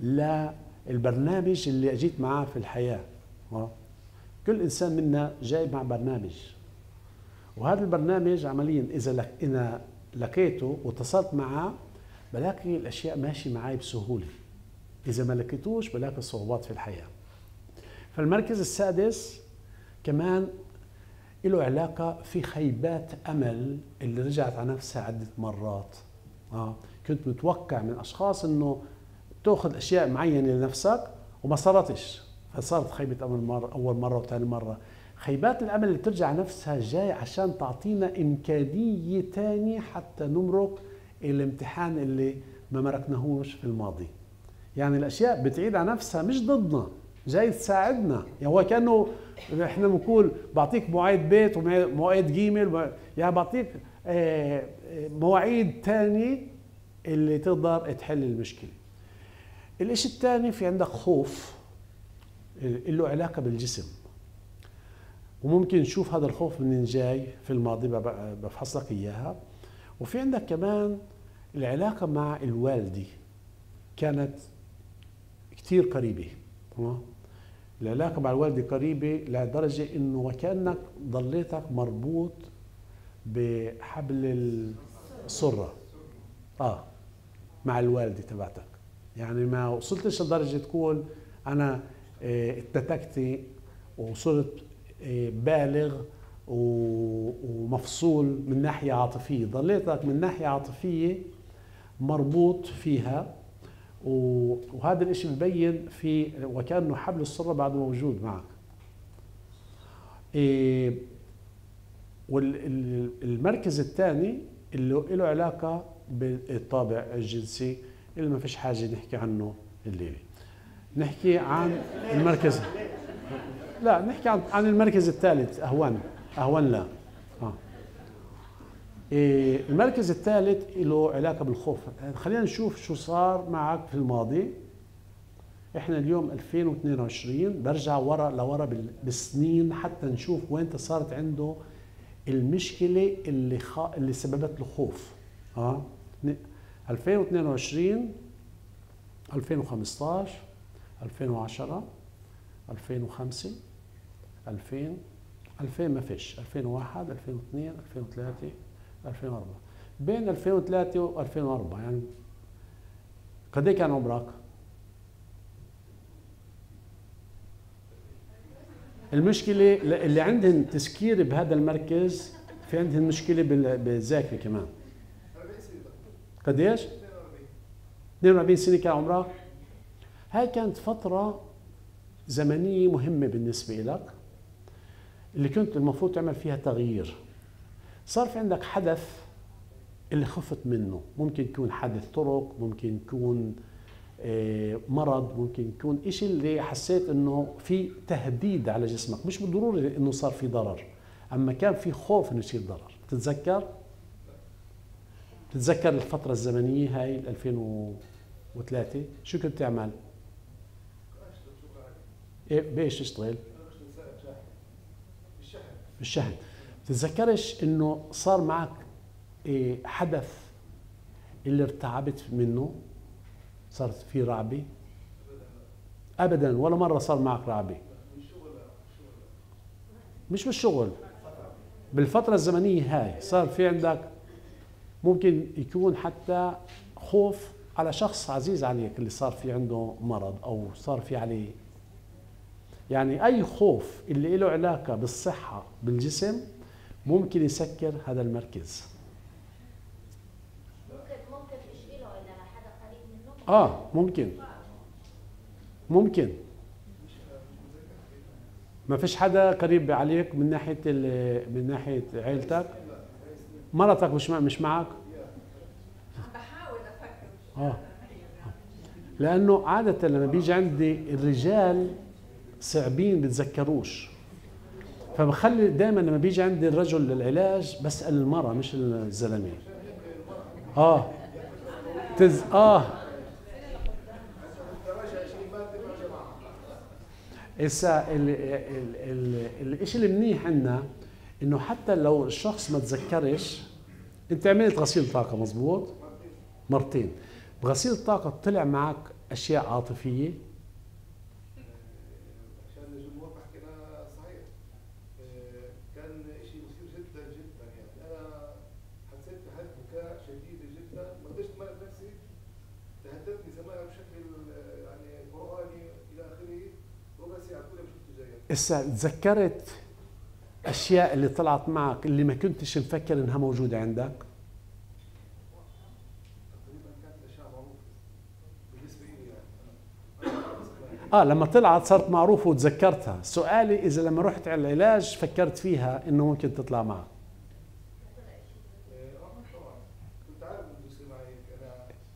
للبرنامج اللي اجيت معاه في الحياه. كل انسان منا جاي مع برنامج، وهذا البرنامج عمليا اذا انا لقيته واتصلت معاه بلاقي الاشياء ماشي معي بسهوله، اذا ما لقيتوش بلاقي صعوبات في الحياه. فالمركز السادس كمان له علاقه في خيبات امل اللي رجعت على نفسها عده مرات. كنت متوقع من اشخاص انه تاخذ اشياء معينه لنفسك وما صارتش، فصارت خيبه امل اول مره وثاني مره. خيبات الامل اللي بترجع نفسها جاي عشان تعطينا امكانيه ثانيه حتى نمرق الامتحان اللي ما مرقناهوش في الماضي. يعني الاشياء بتعيد على نفسها مش ضدنا، جاي تساعدنا. يعني هو كانه احنا بنقول بعطيك مواعيد بيت ومواعيد جيميل، يعني بعطيك مواعيد ثانيه اللي تقدر تحل المشكله. الاشي الثاني في عندك خوف له علاقه بالجسم، وممكن نشوف هذا الخوف منين جاي في الماضي بفحص لك اياها. وفي عندك كمان العلاقه مع الوالده كانت كثير قريبه، تمام؟ العلاقه مع الوالده قريبه لدرجه انه وكانك ضليتك مربوط بحبل السره مع الوالده تبعتك، يعني ما وصلتش لدرجه تقول انا اتنتجت وصرت بالغ ومفصول من ناحيه عاطفيه، ضليتك من ناحيه عاطفيه مربوط فيها. وهذا الشيء مبين في وكانه حبل السره بعده موجود معك. والمركز الثاني اللي له علاقه بالطابع الجنسي اللي ما فيش حاجه نحكي عنه الليله. نحكي عن المركز لا نحكي عن المركز الثالث اهون لا المركز الثالث له علاقه بالخوف. خلينا نشوف شو صار معك في الماضي. احنا اليوم 2022 برجع ورا لورا بالسنين حتى نشوف وين صارت عنده المشكله اللي سببت له خوف. 2022 2015 2010 2005 2000 ما فيش 2001 2002 2003 2004 بين 2003 و2004 يعني قد ايه كان عمرك؟ المشكله اللي عندهم تسكير بهذا المركز في عندهم مشكله بالذاكره كمان. قد ايش؟ 42 سنه كان عمرك؟ هاي كانت فتره زمنيه مهمه بالنسبه لك اللي كنت المفروض تعمل فيها تغيير. صار في عندك حدث اللي خفت منه، ممكن يكون حادث طرق، ممكن يكون مرض، ممكن يكون شيء اللي حسيت انه في تهديد على جسمك، مش بالضروري انه صار في ضرر، اما كان في خوف انه يصير ضرر. بتتذكر الفترة الزمنية هاي 2003 شو كنت تعمل؟ بايش تشتغل؟ بالشحن. بتتذكرش انه صار معك حدث اللي ارتعبت منه؟ صارت في رعبه؟ ابدا ولا مره صار معك رعبه. مش بالشغل، بالفتره الزمنيه هاي صار في عندك ممكن يكون حتى خوف على شخص عزيز عليك اللي صار في عنده مرض او صار في عليه، يعني اي خوف اللي له علاقه بالصحه بالجسم ممكن يسكر هذا المركز. ممكن مش له ولا حدا قريب منه. ممكن ما فيش حدا قريب عليك من ناحيه عيلتك. مرتك مش معك؟ بحاول افكر. لانه عاده لما بيجي عندي الرجال صعبين بتذكروش، فبخلي دائما لما بيجي عندي الرجل للعلاج بسال المراه مش الزلمه. هسا الشيء المنيح عندنا انه حتى لو الشخص ما تذكرش، انت عملت غسيل طاقه مظبوط؟ مرتين. بغسيل الطاقه طلع معك اشياء عاطفيه؟ هسا تذكرت اشياء اللي طلعت معك اللي ما كنتش مفكر انها موجوده عندك؟ لما طلعت صارت معروفه وتذكرتها. سؤالي اذا لما رحت على العلاج فكرت فيها انه ممكن تطلع معك؟ كنت عارف انه بصير معي هيك.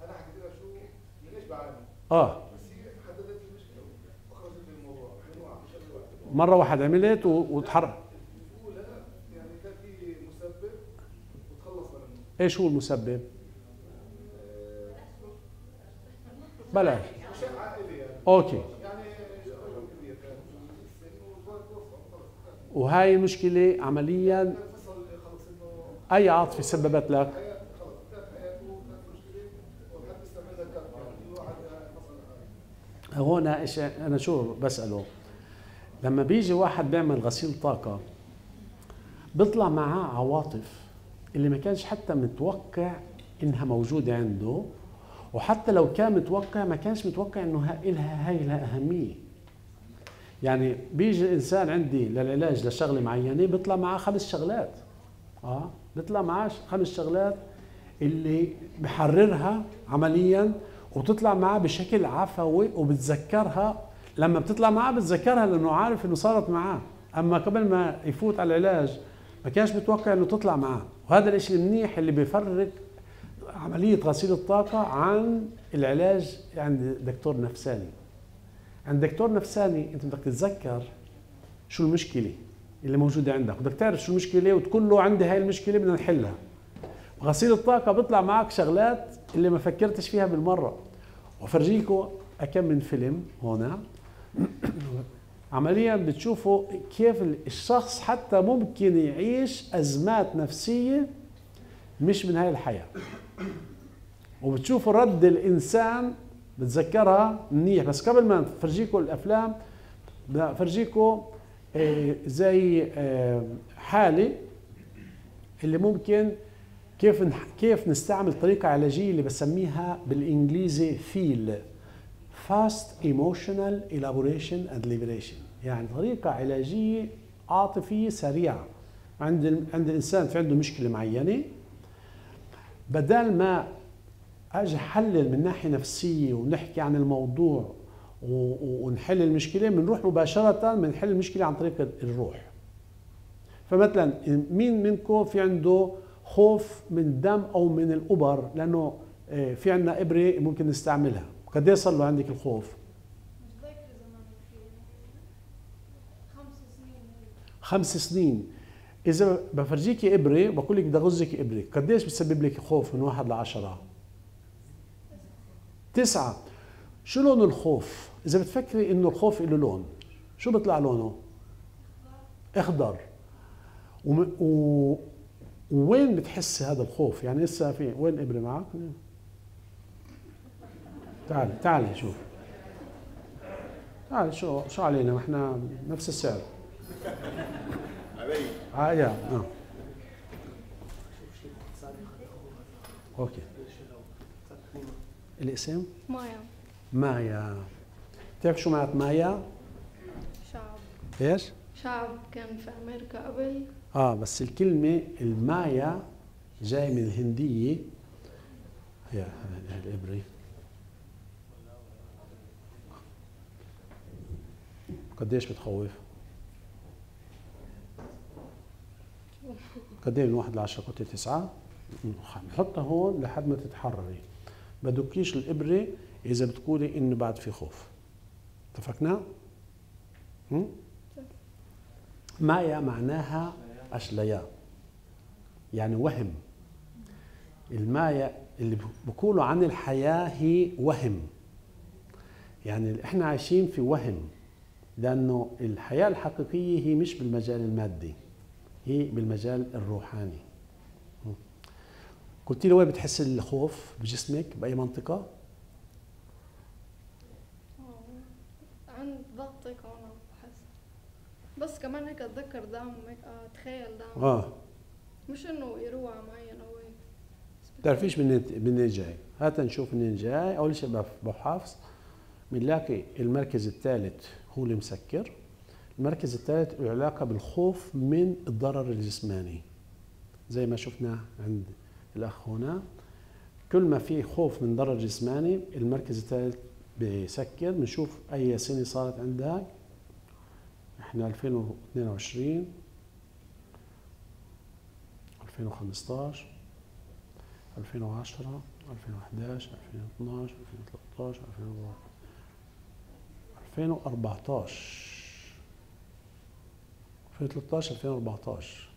انا حكيت لها شو ليش بعمل مرة واحد عملت وتحرك. يعني كان في مسبب وتخلصنا منه. ايش هو المسبب؟ بلاش. شيء عائلي يعني. اوكي. يعني رجل كبير كان وهي المشكله عمليا اي عاطفه سببت لك هون. ايش انا شو بساله؟ لما بيجي واحد بيعمل غسيل طاقه بيطلع معاه عواطف اللي ما كانش حتى متوقع انها موجوده عنده، وحتى لو كان متوقع ما كانش متوقع انه لها هاي لها اهميه. يعني بيجي انسان عندي للعلاج لشغله معينه بيطلع معاه 5 شغلات، بيطلع معاه 5 شغلات اللي بحررها عمليا، وبتطلع معاه بشكل عفوي وبتذكرها. لما بتطلع معاه بتذكرها لانه عارف انه صارت معاه، اما قبل ما يفوت على العلاج ما كانش متوقع انه تطلع معاه. وهذا الشيء المنيح اللي بيفرق عملية غسيل الطاقة عن العلاج عند دكتور نفساني. عند دكتور نفساني انت بدك تتذكر شو المشكلة اللي موجودة عندك، بدك تعرف شو المشكلة وتقول له عندي هاي المشكلة بدنا نحلها. غسيل الطاقة بيطلع معك شغلات اللي ما فكرتش فيها بالمرة. وفرجيكم أكم من فيلم هنا عمليا بتشوفوا كيف الشخص حتى ممكن يعيش أزمات نفسية مش من هاي الحياة، وبتشوفوا رد الإنسان بتذكرها منيح. بس قبل ما فرجيكم الأفلام فرجيكم زي حالة اللي ممكن كيف نستعمل طريقة علاجية اللي بسميها بالإنجليزي فيل Fast Emotional Elaboration and Liberation، يعني طريقة علاجية عاطفية سريعة. عند الإنسان في عنده مشكلة معينة، بدل ما اجي احلل من ناحيه نفسيه ونحكي عن الموضوع ونحل المشكله، بنروح مباشره بنحل المشكله عن طريق الروح. فمثلا مين منكم في عنده خوف من الدم او من الابر؟ لانه في عندنا ابره ممكن نستعملها. قد ايه صار له عندك الخوف؟ مش ذاكره زمان، 5 سنين. 5 سنين. إذا بفرجيكي إبرة بقول لك بدي أغزك إبرة، قديش بتسبب لك خوف من 1 ل10؟ 9. شو لون الخوف؟ إذا بتفكري إنه الخوف له لون، شو بيطلع لونه؟ أخضر. وين بتحسي هذا الخوف؟ يعني لسه في وين إبرة معك؟ تعالي تعالي شوف. تعالي شو علينا، إحنا نفس السعر. يا اوكي. الاسم مايا. مايا، بتعرف شو معنات مايا؟ شعب. ايش؟ شعب كان في امريكا قبل. بس الكلمة المايا جاي من الهندية. يا الابري قديش بتخوف؟ قد ايه من 1 ل10؟ قلت 9. نحطها هون لحد ما تتحرري، ما تدقيش الابره اذا بتقولي انه بعد في خوف. اتفقنا؟ مايا معناها اشلياء، يعني وهم. المايا اللي بقولوا عن الحياه هي وهم، يعني احنا عايشين في وهم، لانه الحياه الحقيقيه هي مش بالمجال المادي، هي بالمجال الروحاني. قلت لي وين بتحس الخوف بجسمك؟ باي منطقه؟ عند ضغطي كمان بحس، بس كمان هيك اتذكر دم، اتخيل دم. مش انه يروع معين او هيك. بتعرفيش منين جاي؟ هات نشوف منين جاي. اول شيء بحافظ بنلاقي المركز الثالث هو اللي مسكر. المركز الثالث له علاقة بالخوف من الضرر الجسماني، زي ما شفنا عند الأخ هنا. كل ما في خوف من ضرر جسماني المركز الثالث بيسكر. بنشوف أي سنة صارت عندك. إحنا 2022، 2015، 2010، 2011، 2012، 2013، 2014. 2013 2014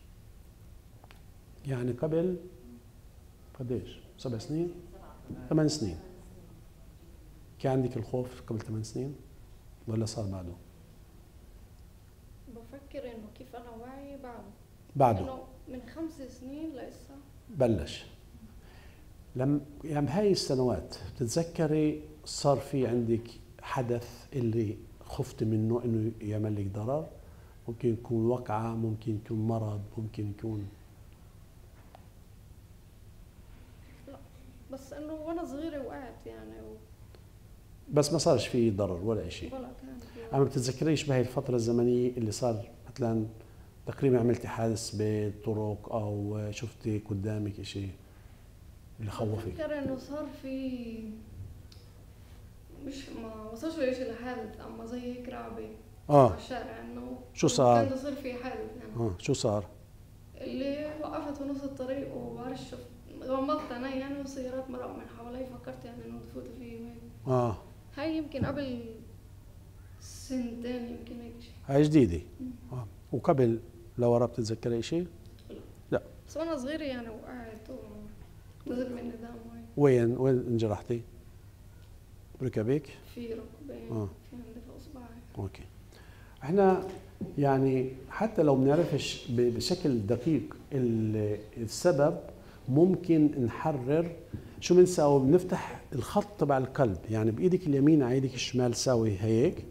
يعني قبل قديش؟ 7 سنين؟ 8 سنين. كان عندك الخوف قبل 8 سنين ولا صار بعده؟ بفكر بفكر انه كيف انا واعي بعده انه من 5 سنين لسه بلش. لما هاي السنوات بتتذكري صار في عندك حدث اللي خفتي منه انه يعمل لك ضرر؟ ممكن يكون وقعه، ممكن يكون مرض، ممكن يكون لا، بس انه وانا صغيره وقعت يعني بس ما صارش في ضرر ولا شيء. ما بتتذكريش بهي الفتره الزمنيه اللي صار مثلا تقريبا عملتي حادث بالطرق او شفتي قدامك شيء اللي خوفك؟ بتذكر انه صار في مش ما وصلش شيء لحادث، اما زي هيك رعبه على الشارع انه شو صار؟ كان يصير في حادث يعني. شو صار؟ اللي وقفت بنص الطريق وبعرفش غمضت عيني يعني وسيارات مرقوا من حوالي، فكرت يعني انه بفوت فيه وهيك. هاي يمكن قبل سنتين يمكن هيك شيء. هاي جديدة. وقبل لورا بتتذكري شيء؟ لا. لا. بس وانا صغيرة يعني وقعت ونزل مني دم وهيك. وين انجرحتي؟ بركبك؟ في ركبين. في عندي في اصبعي. اوكي. احنا يعني حتى لو ما بنعرفش بشكل دقيق السبب ممكن نحرر. شو بنساوي؟ بنفتح الخط تبع القلب، يعني بايدك اليمين على ايدك الشمال ساوي هيك.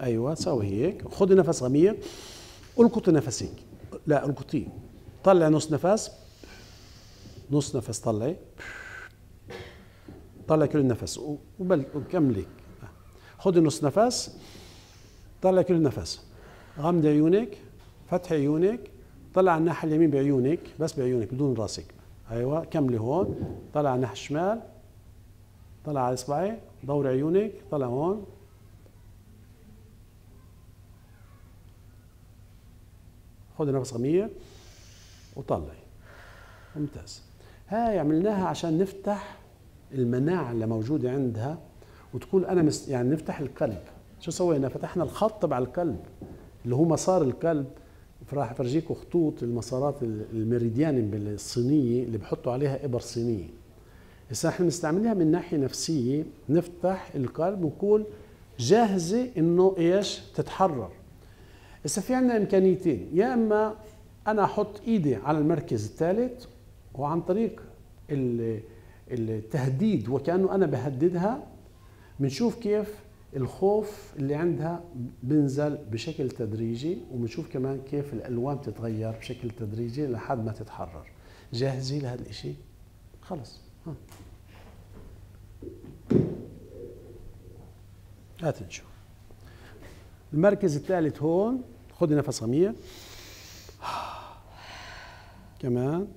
ايوه ساوي هيك، خذي نفس غميق، القطي نفسك، لا القطيه، طلع نص نفس، نص نفس طلعي، طلع كل النفس وكملي، خذي نص نفس، طلع كل النفس، غمضي عيونك، فتحي عيونك، طلع على الناحيه اليمين بعيونك، بس بعيونك بدون راسك. ايوه كملي هون، طلع على الناحيه الشمال، طلع على اصبعي، دوري عيونك، طلع هون، خذي نفس غميق وطلعي. ممتاز. هاي عملناها عشان نفتح المناعه اللي موجوده عندها وتقول انا يعني نفتح القلب. شو سوينا؟ فتحنا الخط تبع القلب اللي هو مسار القلب. راح افرجيكم خطوط المسارات الميريديان بالصينيه اللي بحطوا عليها ابر صينيه. هسه احنا بنستعملها من ناحيه نفسيه، نفتح القلب ونكون جاهزه انه ايش؟ تتحرر. هسه في عندنا امكانيتين، يا اما انا احط ايدي على المركز الثالث وعن طريق التهديد وكانه انا بهددها بنشوف كيف الخوف اللي عندها بنزل بشكل تدريجي، وبنشوف كمان كيف الالوان بتتغير بشكل تدريجي لحد ما تتحرر. جاهزين لهذا الشيء؟ خلص. هات نشوف. المركز الثالث هون، خذي نفس عميق. كمان.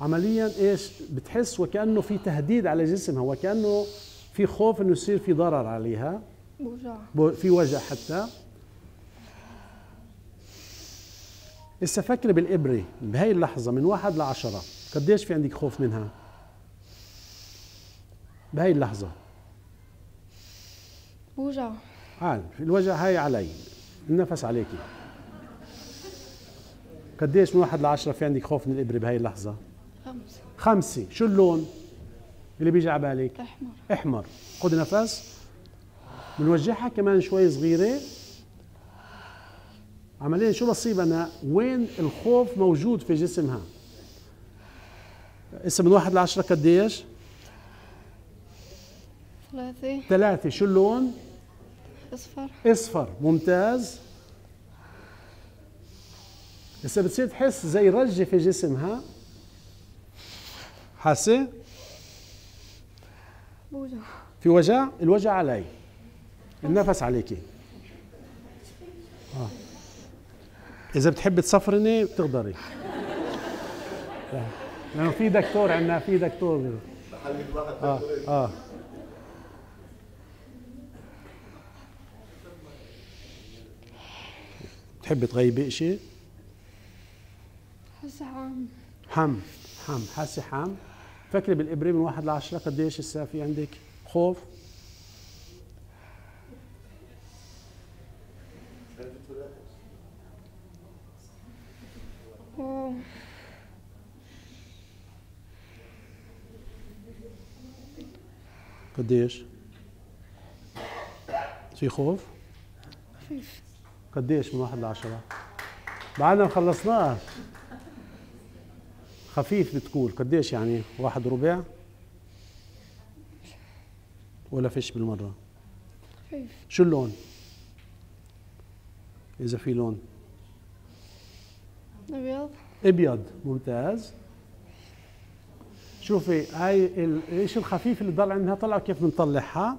عمليا ايش بتحس؟ وكانه في تهديد على جسمها، وكانه في خوف انه يصير في ضرر عليها، وجع، في وجع حتى. هسه فكري بالابره بهي اللحظه من 1 ل 10، قديش في عندك خوف منها؟ بهي اللحظه. وجع. عارف الوجع هاي علي، النفس عليكي. قديش من 1 ل 10 في عندك خوف من الابره بهي اللحظه؟ 5. شو اللون اللي بيجي على بالك؟ احمر. احمر. خذ نفس، بنوجهها كمان شوي صغيره. عمليا شو بصيبنا؟ وين الخوف موجود في جسمها؟ هسه من 1 ل 10 قديش؟ 3. شو اللون؟ اصفر. اصفر. ممتاز. هسه بتصير تحس زي رجه في جسمها. حاسه؟ بوجع. في وجع؟ الوجع علي. النفس عليكي. إذا بتحبي تصفرني بتقدري. لأنه في دكتور عندنا، في دكتور. بتحبي تغيبي شيء؟ حاسة حام. حام. حاسة حام؟ فكري بالإبرة من 1 ل 10 قديش هسه في عندك خوف؟ 3. قديش؟ في خوف؟ خفيف. قديش من 1 ل 10؟ بعدنا ما خلصناش. خفيف بتقول، قديش يعني 1 وربع؟ ولا فيش بالمرة؟ خفيف. شو اللون؟ إذا في لون؟ أبيض. أبيض، ممتاز. شوفي هاي ايش الخفيف اللي ضل عندها، طلعوا كيف بنطلعها.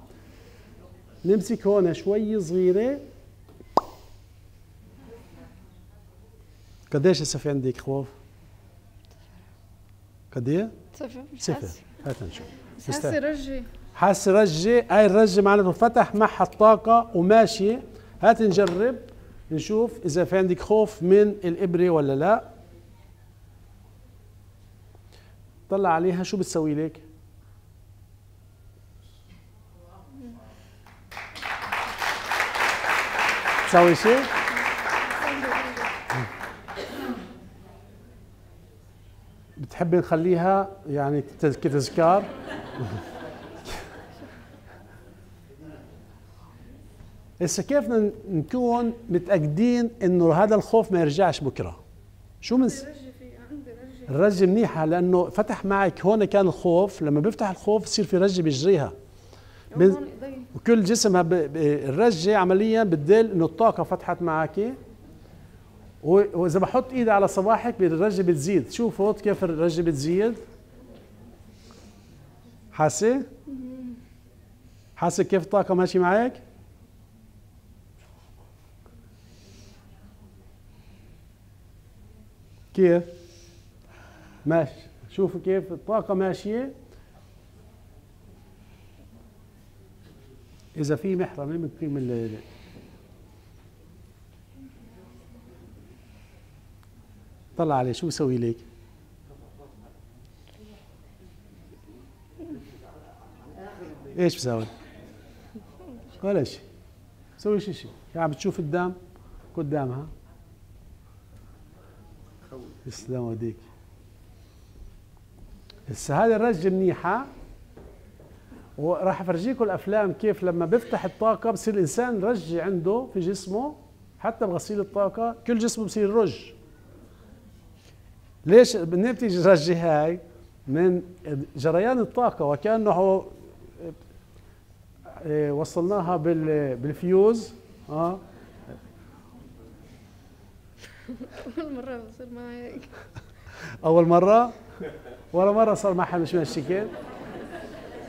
نمسك هون شوي صغيرة. قديش هسه في عندك خوف؟ قد ايه؟ صفر. صفر. هات نشوف. حاسة رجي. حاسة رجي، هاي الرجة معناته فتح معها الطاقة وماشية. هات نجرب نشوف إذا في عندك خوف من الإبرة ولا لا. طلع عليها شو بتسوي لك؟ بتسوي شيء؟ بتحبي نخليها يعني كتذكار؟ هسه كيف بدنا نكون متأكدين إنه هذا الخوف ما يرجعش بكرة؟ شو بنسوي؟ الرجة منيحة لأنه فتح معك هون كان الخوف، لما بيفتح الخوف بصير في رجة بيجريها وكل جسمها الرجة عمليا بتدل إنه الطاقة فتحت معك، وإذا بحط إيدي على صباحك الرجة بتزيد، شوفوا كيف الرجة بتزيد. حاسة؟ حاسة كيف الطاقة ماشي معك؟ كيف؟ ماشي، شوفوا كيف الطاقة ماشية. إذا في محرمة بنقيم الليلة. طلع عليه شو بسوي لك؟ ايش بسوي؟ ولا شيء، بسوي شيء، يعني بتشوف الدم قدامها. يسلم وديك. هسه هذه الرجة منيحة، وراح افرجيكم الافلام كيف لما بيفتح الطاقة بصير الانسان رجة عنده في جسمه، حتى بغسيل الطاقة كل جسمه بصير رج. ليش؟ منين بتيجي الرجة هاي؟ من جريان الطاقة، وكأنه وصلناها بالفيوز. أول مرة بصير معي هيك. أول مرة؟ ولا مرة صار مع حدا مش من الشكل.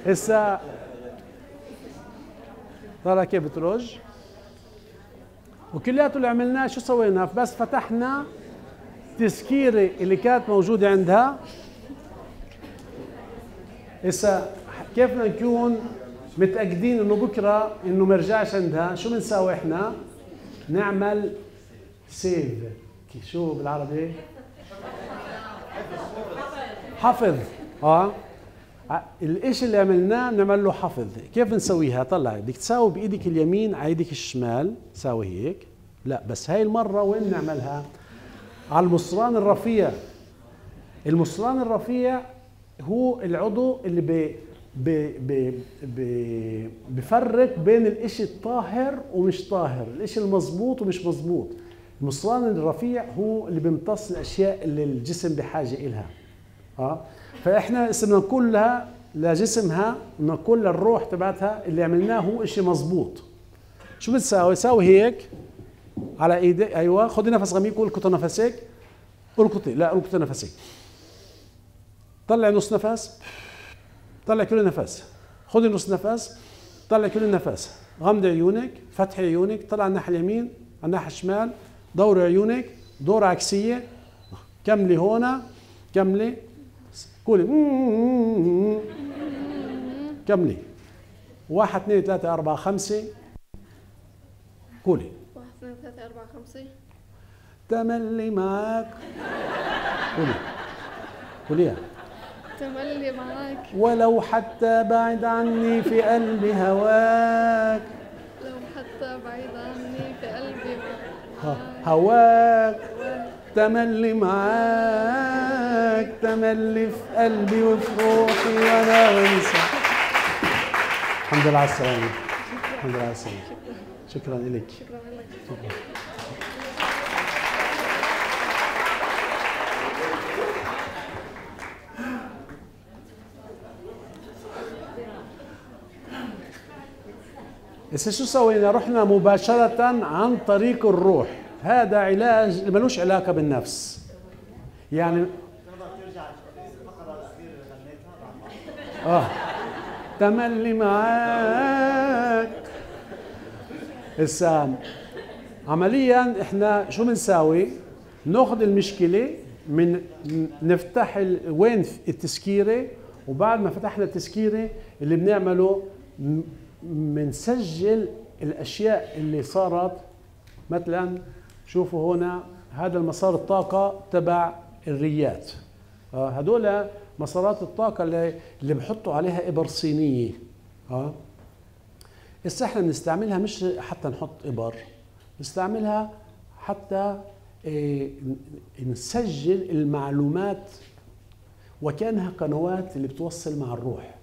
هسا طلع كيف بترج، وكلياته اللي عملناه شو سوينا؟ بس فتحنا التسكيرة اللي كانت موجودة عندها. هسا كيف بدنا نكون متأكدين إنه بكرة إنه ما يرجعش عندها؟ شو بنساوي إحنا؟ نعمل سيف. شو بالعربي؟ حفظ. الشيء اللي عملناه بنعمل له حفظ. كيف نسويها؟ طلع بدك تساوي بايدك اليمين على ايدك الشمال، ساوي هيك. لا بس هاي المرة وين نعملها؟ على المصران الرفيع. المصران الرفيع هو العضو اللي بفرق بين الشيء الطاهر ومش طاهر، الشيء المضبوط ومش مضبوط. المصران الرفيع هو اللي بيمتص الاشياء اللي الجسم بحاجه إلها. فاحنا بدنا نقول لها لجسمها، بدنا نقول للروح تبعتها اللي عملناه هو شيء مضبوط. شو بتساوي؟ ساوي هيك على ايدك، ايوه، خذي نفس غميق والقطي نفسك، القطي، لا القطي نفسك. طلع نص نفس، طلع كل نفس، خذي نص نفس، طلع كل نفس، غمضي عيونك، فتحي عيونك، طلع على الناحيه اليمين، على الناحيه الشمال، دوري عيونك، دورة عكسية، كملي هون، كملي، قولي كملي 1 2 3 4 5 قولي 1 2 3 4 5 تملي معاك، قولي قوليها تملي معاك، ولو حتى بعد عني في قلبي هواك، لو حتى بعيد عني في قلبي هواك، تملي معاك، تملي في قلبي وفي روحي وانا وانسى. الحمد لله على السلامة، الحمد لله على السلامة. شكرا لك. شكرا لك. إذا شو سوينا؟ رحنا مباشرة عن طريق الروح. هذا علاج ملوش علاقة بالنفس. يعني تملي معاك. هسا عمليا احنا شو بنساوي؟ بناخذ المشكله من نفتح وين التسكيره، وبعد ما فتحنا التسكيره اللي بنعمله بنسجل الاشياء اللي صارت. مثلا شوفوا هنا هذا المسار الطاقه تبع الريات، هذول مسارات الطاقه اللي بحطوا عليها ابر صينيه. هسه احنا بنستعملها مش حتى نحط ابر، بنستعملها حتى نسجل المعلومات وكانها قنوات اللي بتوصل مع الروح.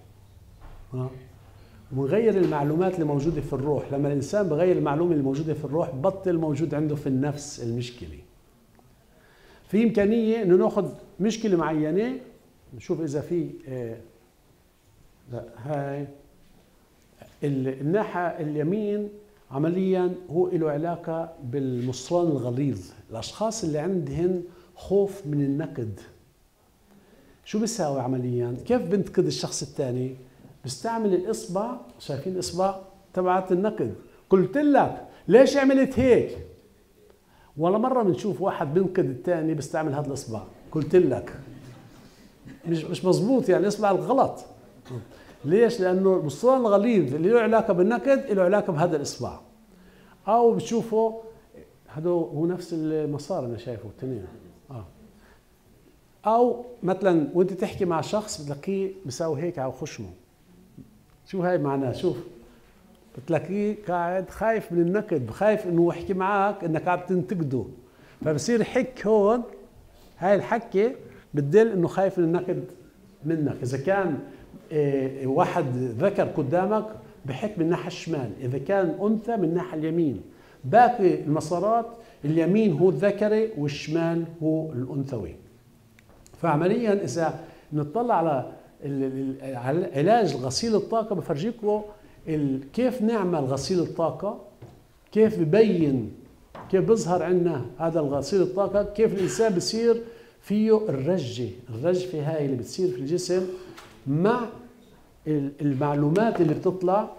ونغير المعلومات اللي موجوده في الروح. لما الانسان بغير المعلومه اللي موجوده في الروح بطل موجود عنده في النفس المشكله. في امكانيه انه ناخذ مشكله معينه، نشوف اذا في لا هاي الناحية اليمين عمليا هو له علاقة بالمصران الغليظ، الأشخاص اللي عندهم خوف من النقد. شو بيساوي عمليا؟ كيف بنتقد الشخص الثاني؟ بستعمل الإصبع، شايفين الإصبع تبعت النقد. قلت لك ليش عملت هيك؟ ولا مرة بنشوف واحد بنقد الثاني بستعمل هذا الإصبع، قلت لك. مش مظبوط، يعني الإصبع الغلط. ليش؟ لأنه المصران الغليظ اللي له علاقة بالنكد له علاقة بهذا الإصبع. أو بتشوفوا هذا هو نفس المسار أنا شايفه التنين. أو مثلا وأنت تحكي مع شخص بتلاقيه بيساوي هيك على خشمه. شو هاي معناه؟ شوف بتلاقيه قاعد خايف من النكد، خايف إنه يحكي معك إنك عم تنتقده، فبصير حك هون. هاي الحكة بتدل إنه خايف من النكد منك. إذا كان واحد ذكر قدامك بحك من الناحية الشمال، إذا كان أنثى من الناحية اليمين. باقي المسارات اليمين هو الذكري والشمال هو الأنثوي. فعمليا إذا نطلع على علاج غسيل الطاقة بفرجيكم كيف نعمل غسيل الطاقة، كيف ببين، كيف بظهر عندنا هذا الغسيل الطاقة، كيف الإنسان بصير فيه الرجة. الرجفة هاي اللي بتصير في الجسم مع المعلومات اللي بتطلع.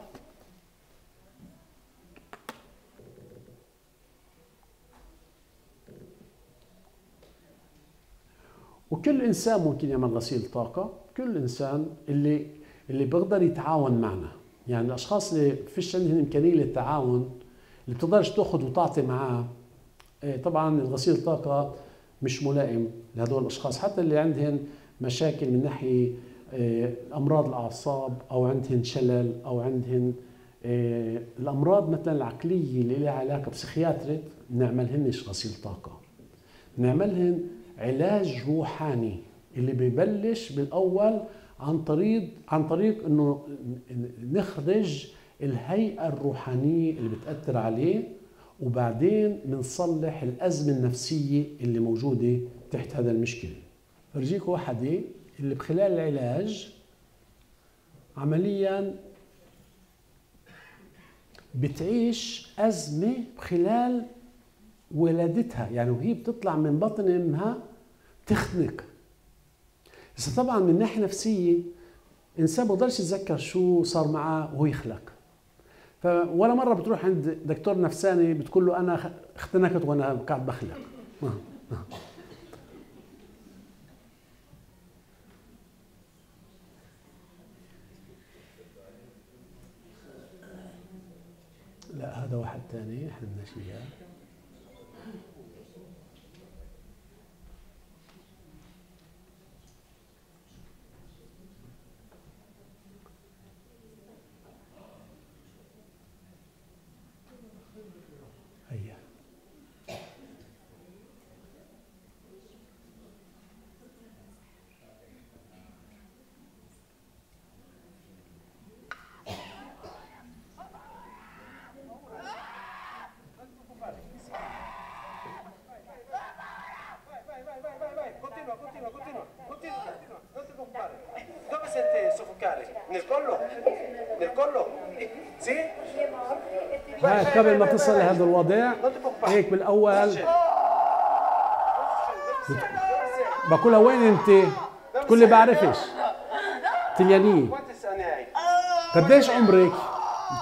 وكل انسان ممكن يعمل غسيل طاقه، كل انسان اللي بيقدر يتعاون معنا. يعني الاشخاص اللي فيش عندهم امكانيه للتعاون، اللي بتقدرش تاخذ وتعطي معاه، طبعا الغسيل الطاقه مش ملائم لهدول الاشخاص. حتى اللي عندهم مشاكل من ناحيه امراض الاعصاب، او عندهن شلل، او عندهن الامراض مثلا العقليه اللي لها علاقه بسيخياتري، بنعملهنش غسيل طاقه، بنعملهن علاج روحاني اللي ببلش بالاول عن طريق انه نخرج الهيئه الروحانيه اللي بتاثر عليه، وبعدين بنصلح الازمه النفسيه اللي موجوده تحت هذا المشكله. برجيكم وحده اللي بخلال العلاج عمليا بتعيش أزمة بخلال ولادتها، يعني وهي بتطلع من بطن امها بتختنق. بس طبعا من ناحية نفسية إنسان ما بقدرش يتذكر شو صار معاه وهو يخلق، ولا مرة بتروح عند دكتور نفساني بتقول له أنا اختنقت وأنا قاعد بخلق. لا هذا واحد ثاني احنا بدناش اياه. هيا نركله زي قبل ما تصل لهذا الوضع هيك بالاول بقولها وين انت؟ تقول لي بعرفش تليانيه. قديش عمرك؟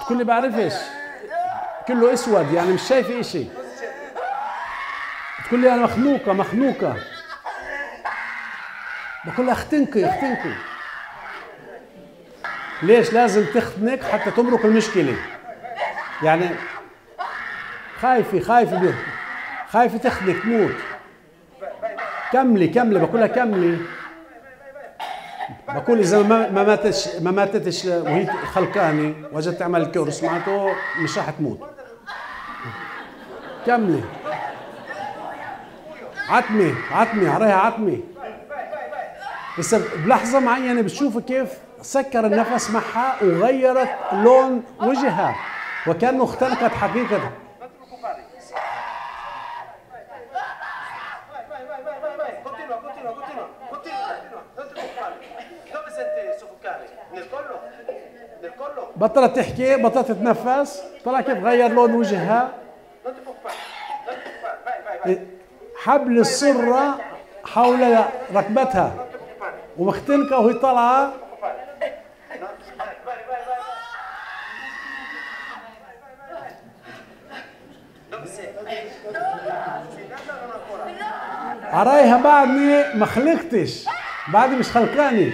بتقول لي بعرفش، كله اسود يعني مش شايفه اشي. بتقول لي انا مخنوقه مخنوقه. بقول لها اختنقي اختنقي. ليش لازم تختنق حتى تمرق المشكله؟ يعني خايفه خايفه خايفه تختنق تموت. كملي كملي، بقول لها كملي. بقول اذا ما ماتتش وهي خلقانه واجت تعمل الكورس معناته مش راح تموت. كملي. عتمه عتمه عليها عتمه. هسه بلحظه معينه بتشوف كيف سكر النفس معها وغيرت لون وجهها وكانه اختنقت حقيقتها. بطلت تحكي بطلت تتنفس، طلع كيف غير لون وجهها. حبل السرة حول ركبتها ومختنقة وهي طالعة. عليها بعدني ما خلقتش، بعدني مش خلقاني.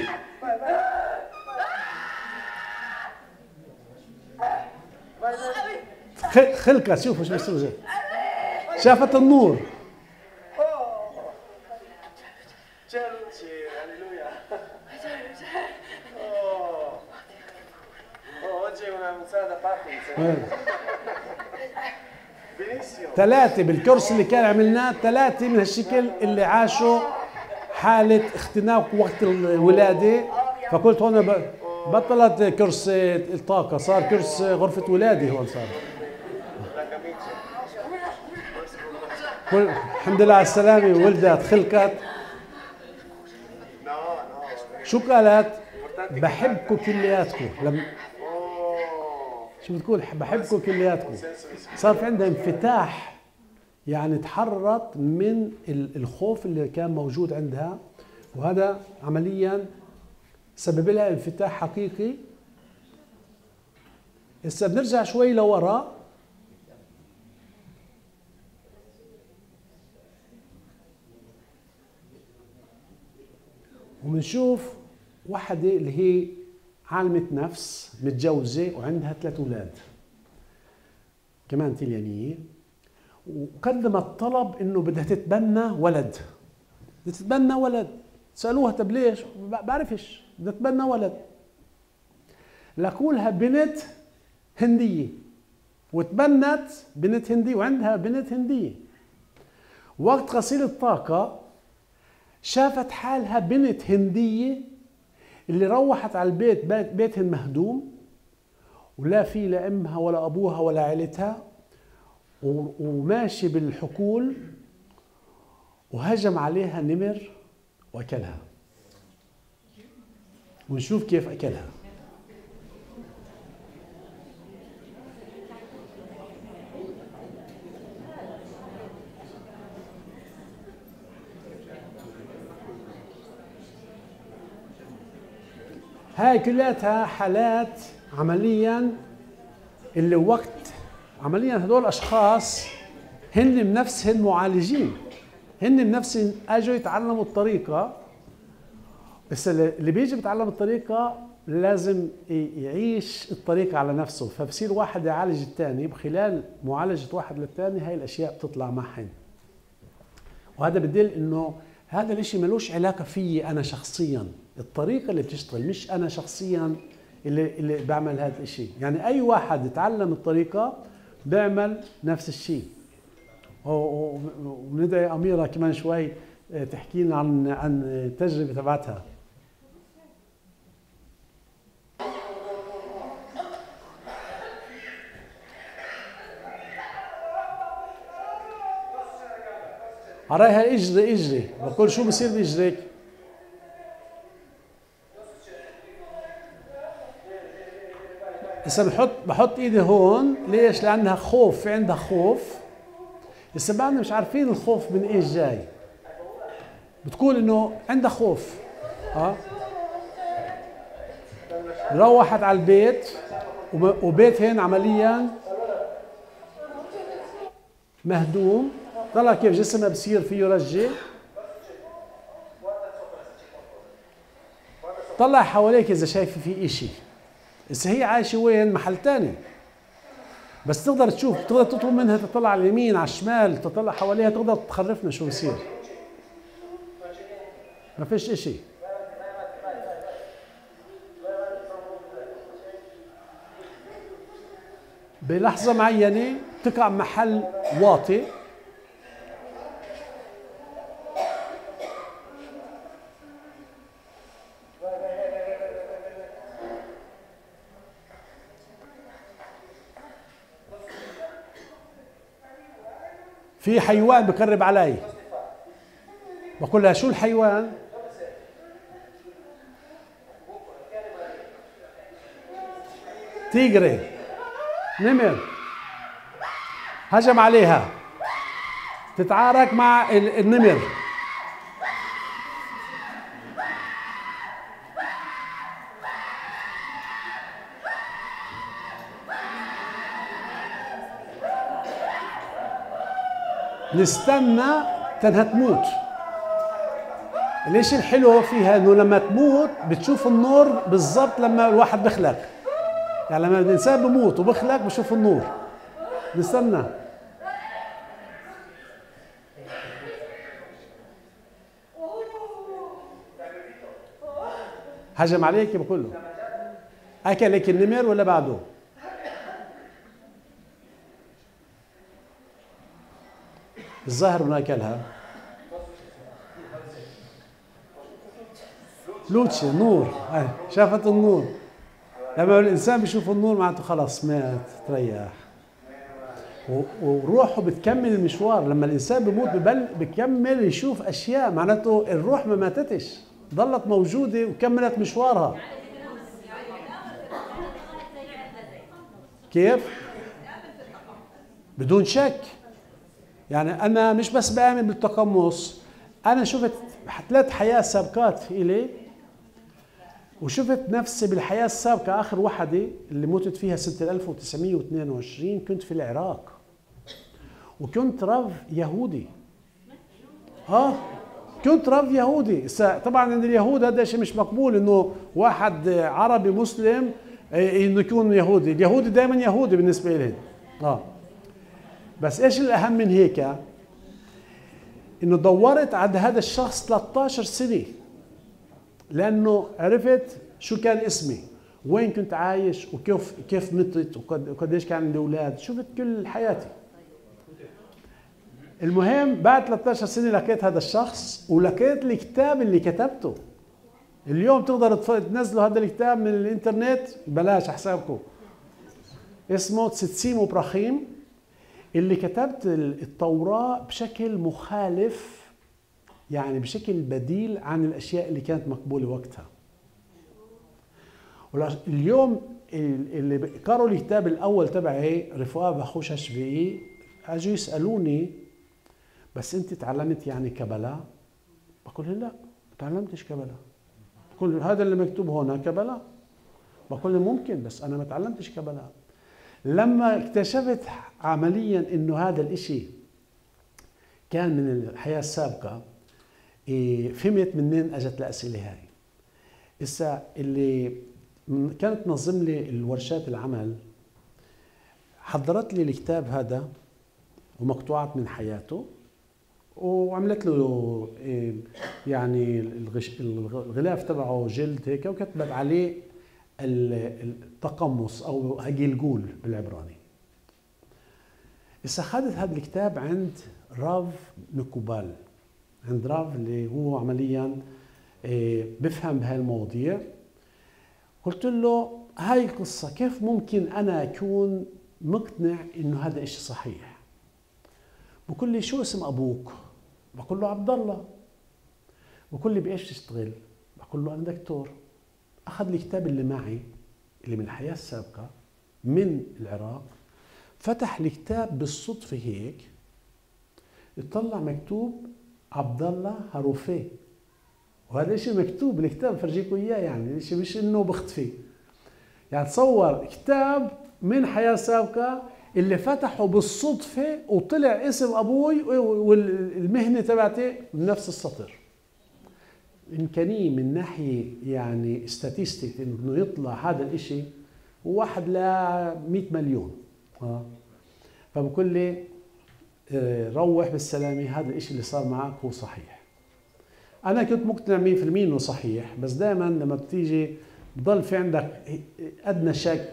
خلقت، شوفوا شو بصير، شافت النور. ثلاثة بالكورس اللي كان عملناه، ثلاثة من هالشكل اللي عاشوا حالة اختناق وقت الولادة. فقلت هون بطلت كرسي الطاقة، صار كرسي غرفة ولادة هون صار. الحمد لله على السلامة، ولدت خلقت. شو قالت؟ بحبكم كلياتكم. شو بتقول؟ بحبكم كلياتكم. صار في عندها انفتاح، يعني تحررت من الخوف اللي كان موجود عندها، وهذا عمليا سبب لها انفتاح حقيقي. هسه بنرجع شوي لورا. وبنشوف وحده اللي هي عالمة نفس متجوزة وعندها 3 أولاد كمان تليانية، وقدمت طلب انه بدها تتبنى ولد. بدها تتبنى ولد، سألوها طب ليش؟ بعرفش، بدها تتبنى ولد. لقوا لها بنت هندية، وتبنت بنت هندية وعندها بنت هندية. وقت غسيل الطاقة شافت حالها بنت هندية اللي روحت على البيت، بيتهن مهدوم ولا في لا امها ولا ابوها ولا عيلتها، وماشي بالحقول، وهجم عليها نمر واكلها. ونشوف كيف اكلها. هاي كلياتها حالات عمليا اللي وقت عمليا هذول اشخاص هن بنفسهم معالجين، هن بنفسهم اجوا يتعلموا الطريقه. بس اللي بيجي بيتعلم الطريقه لازم يعيش الطريقه على نفسه، فبصير واحد يعالج الثاني، بخلال معالجه واحد للثاني هاي الاشياء بتطلع معهم. وهذا بدل انه هذا الاشي ملوش علاقه فيي انا شخصيا، الطريقة اللي بتشتغل مش أنا شخصياً اللي بعمل هذا الشيء. يعني أي واحد يتعلم الطريقة بيعمل نفس الشيء. وبندعي أميرة كمان شوي تحكي لنا عن التجربة تبعتها. عليها اجري اجري، بقول شو بصير بإجريك؟ هسه بحط ايدي هون، ليش؟ لانها خوف، في عندها خوف. هسه بعدنا مش عارفين الخوف من ايش جاي. بتقول انه عندها خوف، روحت على البيت، وبيتهن عمليا مهدوم. طلع كيف جسمها بصير فيه رجه. طلع حواليك اذا شايفه في اشي. هسه هي عايشه وين؟ محل ثاني، بس تقدر تشوف، تقدر تطلب منها تطلع على اليمين، على الشمال، تطلع حواليها، تقدر تخرفنا شو بصير. ما فيش اشي. بلحظة معينة تقع محل واطي، في حيوان بقرب علي. بقول لها شو الحيوان؟ تيجري، نمر، هجم عليها، تتعارك مع النمر. نستنى تنها تموت. ليش الحلو فيها؟ انه لما تموت بتشوف النور بالضبط لما الواحد بخلق. يعني لما الانسان بموت وبخلق بشوف النور. نستنى. هجم عليك بكله. اكلك النمر ولا بعده؟ الظاهر من اكلها لوتشي، نور، شافت النور. لما الانسان بيشوف النور معناته خلاص مات، تريح، وروحه بتكمل المشوار. لما الانسان بيموت بكمل يشوف اشياء، معناته الروح ما ماتتش، ضلت موجوده وكملت مشوارها. كيف؟ بدون شك. يعني انا مش بس بآمن بالتقمص، انا شفت 3 حياة سابقات الي، وشفت نفسي بالحياة السابقة. آخر وحدة اللي متت فيها سنة 1922 كنت في العراق، وكنت راف يهودي. كنت راف يهودي. طبعا عند اليهود هذا شيء مش مقبول، انه واحد عربي مسلم انه يكون يهودي. اليهودي دائما يهودي بالنسبة لهم. بس ايش الأهم من هيك؟ انه دورت عند هذا الشخص 13 سنة، لأنه عرفت شو كان اسمي، وين كنت عايش، وكيف نطت، وقديش كان عندي أولاد. شفت كل حياتي. المهم بعد 13 سنة لقيت هذا الشخص، ولقيت الكتاب اللي كتبته. اليوم تقدر تنزلوا هذا الكتاب من الإنترنت بلاش حسابكم. اسمه ستيم وبرخيم، اللي كتبت التوراة بشكل مخالف، يعني بشكل بديل عن الأشياء اللي كانت مقبولة وقتها. واليوم اللي قروا الكتاب الأول تبعي، رفقاء بخوش هشفي، أجوا يسألوني بس أنت تعلمت يعني كبلة؟ بقول لهم لا، ما تعلمتش كبلة. بقول هذا اللي مكتوب هنا كبلة. بقول لهم ممكن، بس أنا ما تعلمتش كبلة. لما اكتشفت عمليا إنه هذا الإشي كان من الحياة السابقة، فهمت منين اجت الاسئله هاي. هسه اللي كانت تنظم لي الورشات العمل حضرت لي الكتاب هذا ومقطوعات من حياته، وعملت له يعني الغلاف تبعه جلد هيك، وكتبت عليه التقمص او هجلجول بالعبراني. هسه اخذت هذا الكتاب عند راف نكوبال، عند راف اللي هو عمليا بفهم بهاي المواضيع. قلت له هاي القصة، كيف ممكن أنا أكون مقتنع إنه هذا إشي صحيح؟ بقول لي شو اسم أبوك؟ بقول له عبد الله. بقول لي بإيش تشتغل؟ بقول له أنا دكتور. أخذ الكتاب اللي معي اللي من الحياة السابقة من العراق، فتح الكتاب بالصدفه هيك، اطلع مكتوب عبد الله هروفي، وهذا الشيء مكتوب بالكتاب فرجيكم اياه، يعني الشيء مش انه بختفي. يعني تصور كتاب من حياه سابقه اللي فتحه بالصدفه وطلع اسم ابوي والمهنه تبعتي بنفس السطر. امكانيه من ناحيه يعني استاتيستيك انه يطلع هذا الشيء واحد ل 100 مليون. فبقول لي روح بالسلامه، هذا الشيء اللي صار معك هو صحيح. انا كنت مقتنع 100% انه صحيح، بس دائما لما بتيجي بضل في عندك ادنى شك،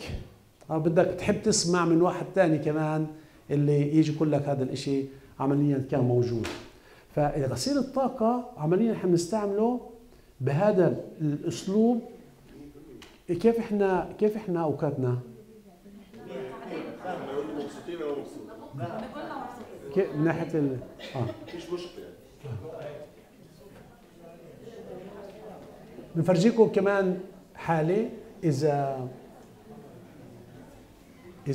او بدك تحب تسمع من واحد ثاني كمان اللي يجي يقول لك هذا الشيء عمليا كان موجود. فغسيل الطاقه عمليا احنا بنستعمله بهذا الاسلوب. كيف احنا اوقاتنا؟ من ناحيه مش مشكله. بنفرجيكم كمان حاله اذا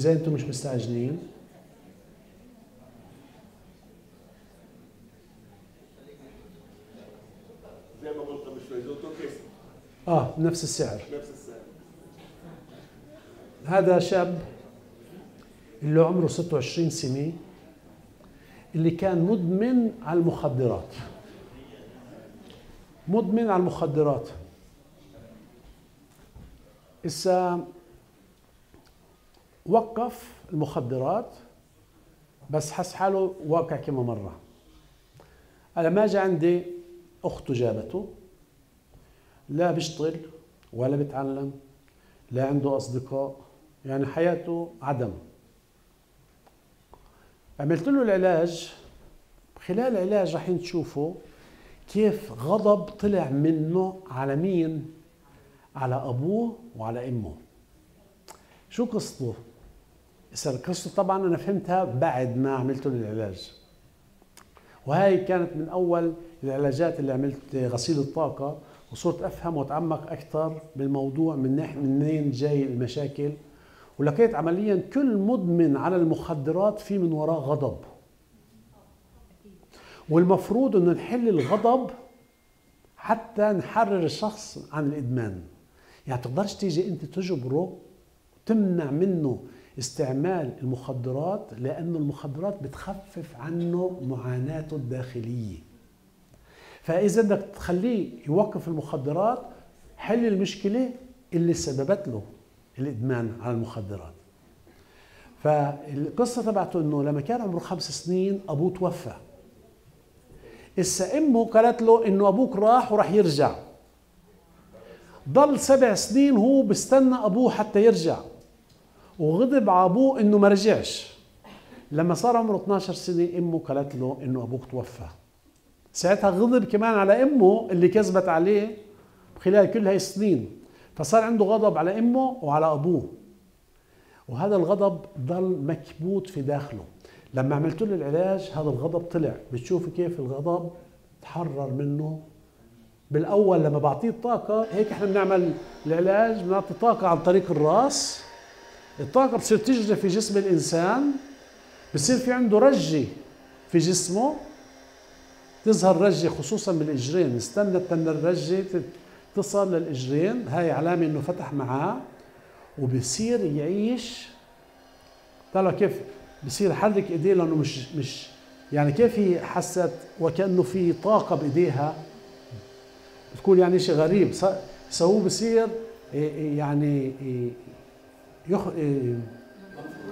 انتم مش مستعجلين. زي ما قلت مش فايزوتو كيس. نفس السعر. هذا شاب اللي عمره 26 سنه، اللي كان مدمن على المخدرات. هسا وقف المخدرات، بس حس حاله واقع كما مره. انا ما اجى عندي اخته جابته، لا بيشتغل ولا بيتعلم، لا عنده اصدقاء، يعني حياته عدم. عملت له العلاج، خلال العلاج رايحين تشوفوا كيف غضب طلع منه على مين؟ على ابوه وعلى امه. شو قصته؟ قصته طبعا انا فهمتها بعد ما عملت له العلاج، وهي كانت من اول العلاجات اللي عملت غسيل الطاقه، وصرت افهم واتعمق اكثر بالموضوع من ناحيه منين جاي المشاكل. ولقيت عمليا كل مدمن على المخدرات في من وراه غضب، والمفروض انه نحل الغضب حتى نحرر الشخص عن الادمان. يعني تقدرش تيجي انت تجبره وتمنع منه استعمال المخدرات، لانه المخدرات بتخفف عنه معاناته الداخليه. فاذا بدك تخليه يوقف المخدرات، حل المشكله اللي سببت له الادمان على المخدرات. فالقصه تبعته انه لما كان عمره 5 سنين ابوه توفى. هسا امه قالت له انه ابوك راح وراح يرجع. ضل 7 سنين هو بستنى ابوه حتى يرجع، وغضب على ابوه انه ما رجعش. لما صار عمره 12 سنه امه قالت له انه ابوك توفى. ساعتها غضب كمان على امه اللي كذبت عليه خلال كل هاي السنين، فصار عنده غضب على امه وعلى ابوه. وهذا الغضب ضل مكبوت في داخله. لما عملت له العلاج هذا الغضب طلع. بتشوفوا كيف الغضب تحرر منه. بالاول لما بعطيه الطاقه، هيك احنا بنعمل العلاج، بنعطي طاقه عن طريق الراس. الطاقه بتصير تجري في جسم الانسان، بصير في عنده رجه في جسمه، تظهر رجه خصوصا بالاجرين. نستنى تن الرجه تصل للاجرين، هاي علامه انه فتح معاه، وبصير يعيش. طلع كيف بصير يحرك ايديه، لانه مش يعني كيف هي حست وكانه في طاقه بايديها، بتكون يعني شيء غريب. هو بصير يعني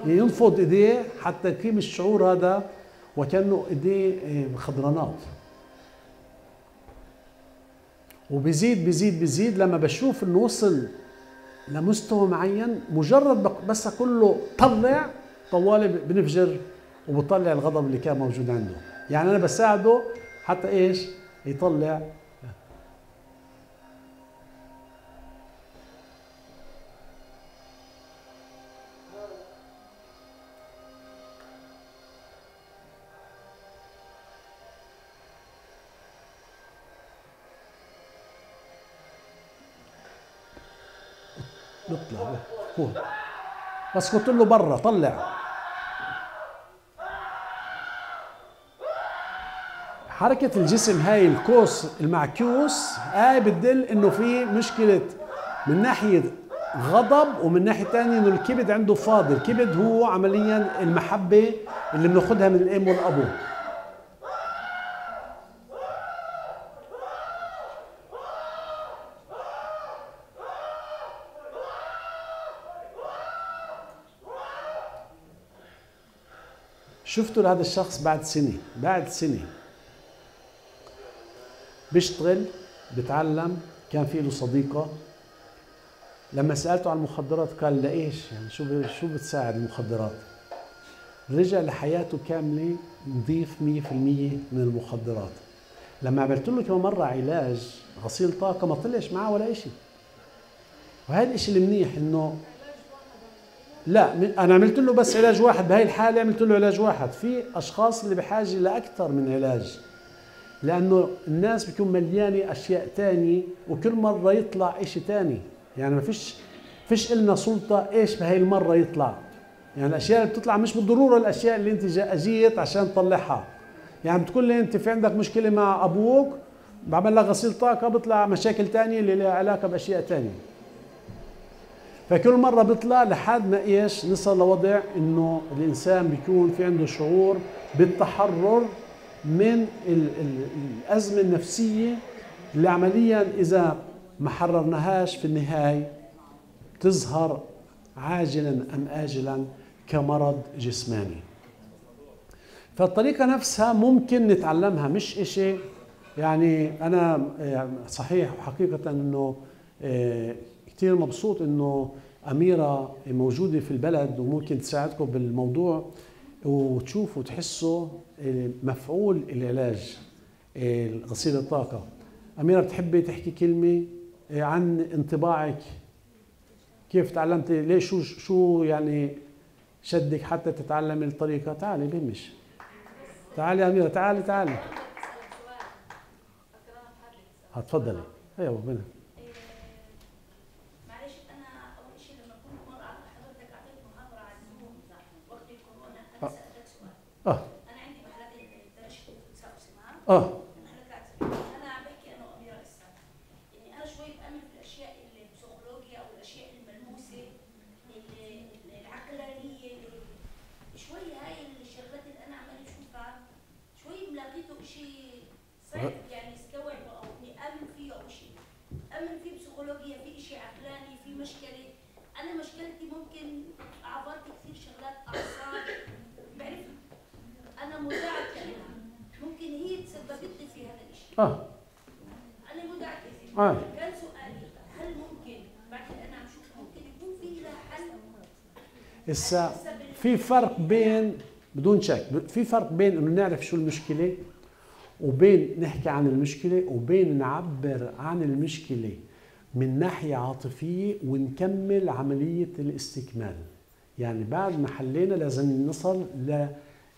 ينفض ايديه حتى يقيم الشعور هذا، وكانه ايديه خضرانات. وبزيد بزيد بزيد لما بشوف انه وصل لمستوى معين، مجرد بس اقول له طلع، طوالي بنفجر وبطلع الغضب اللي كان موجود عنده. يعني انا بساعده حتى ايش؟ يطلع. بطلع. بس قلت له برا طلع. حركة الجسم هاي القوس المعكوس هاي بتدل انه في مشكلة من ناحية غضب، ومن ناحية ثانية انه الكبد عنده فاضي. الكبد هو عمليا المحبة اللي بناخدها من الام والابو. شفتوا لهذا الشخص بعد سنة بيشتغل بتعلم. كان في له صديقة لما سألته عن المخدرات قال لإيش يعني شو بتساعد المخدرات؟ رجع لحياته كاملة نظيف 100% من المخدرات. لما عملت له كم مرة علاج غسيل طاقة ما طلعش معاه ولا إشي. وهذا الإشي اللي منيح إنه لا أنا عملت له بس علاج واحد، بهي الحالة عملت له علاج واحد. في أشخاص اللي بحاجة لأكثر من علاج، لأنه الناس بيكون مليانة أشياء تانية وكل مرة يطلع إشي تاني. يعني ما فيش إلنا سلطة إيش بهي المرة يطلع. يعني الأشياء اللي بتطلع مش بالضرورة الأشياء اللي أنت أجيت عشان تطلعها. يعني بتقول لي أنت في عندك مشكلة مع أبوك بعمل لك غسيل طاقة بيطلع مشاكل تانية اللي لها علاقة بأشياء تانية. فكل مرة بيطلع لحد ما ايش نصل لوضع انه الانسان بيكون في عنده شعور بالتحرر من الازمة النفسية اللي عمليا اذا ما حررناهاش في النهاية تظهر عاجلا ام آجلا كمرض جسماني. فالطريقة نفسها ممكن نتعلمها، مش اشي يعني انا صحيح وحقيقة انه كثير مبسوط انه أميرة موجودة في البلد وممكن تساعدكم بالموضوع وتشوفوا وتحسوا مفعول العلاج غسيل الطاقة. أميرة بتحبي تحكي كلمة عن انطباعك كيف تعلمتي؟ ليش شو يعني شدك حتى تتعلمي الطريقة؟ تعالي بهمش، تعالي أميرة، تعالي هتفضلي. ايوه بنا. انا عندي محلات درجه 9 انا عم بحكي انا واميره لسه اني انا شوي بامن في الاشياء اللي بسيكولوجيا او الاشياء الملموسه اللي العقلانيه شوي. هاي الشغلات اللي انا عمالي بشوفها شوي ملاقيته شيء صعب يعني استوعبه او اني امن فيه او شيء. امن فيه بسيكولوجيا، في شيء عقلاني، في مشكله. انا مشكلتي ممكن عبرت كثير شغلات اعصاب بعرف أنا مدعك لها، ممكن هي تسببت لي في هذا الشيء. أنا مدعك لها. كان سؤالي هل ممكن بعد أنا عم شوف ممكن يكون في لها حل؟ هسا في فرق بين بدون شك، في فرق بين إنه نعرف شو المشكلة وبين نحكي عن المشكلة وبين نعبر عن المشكلة من ناحية عاطفية ونكمل عملية الاستكمال. يعني بعد ما حلينا لازم نصل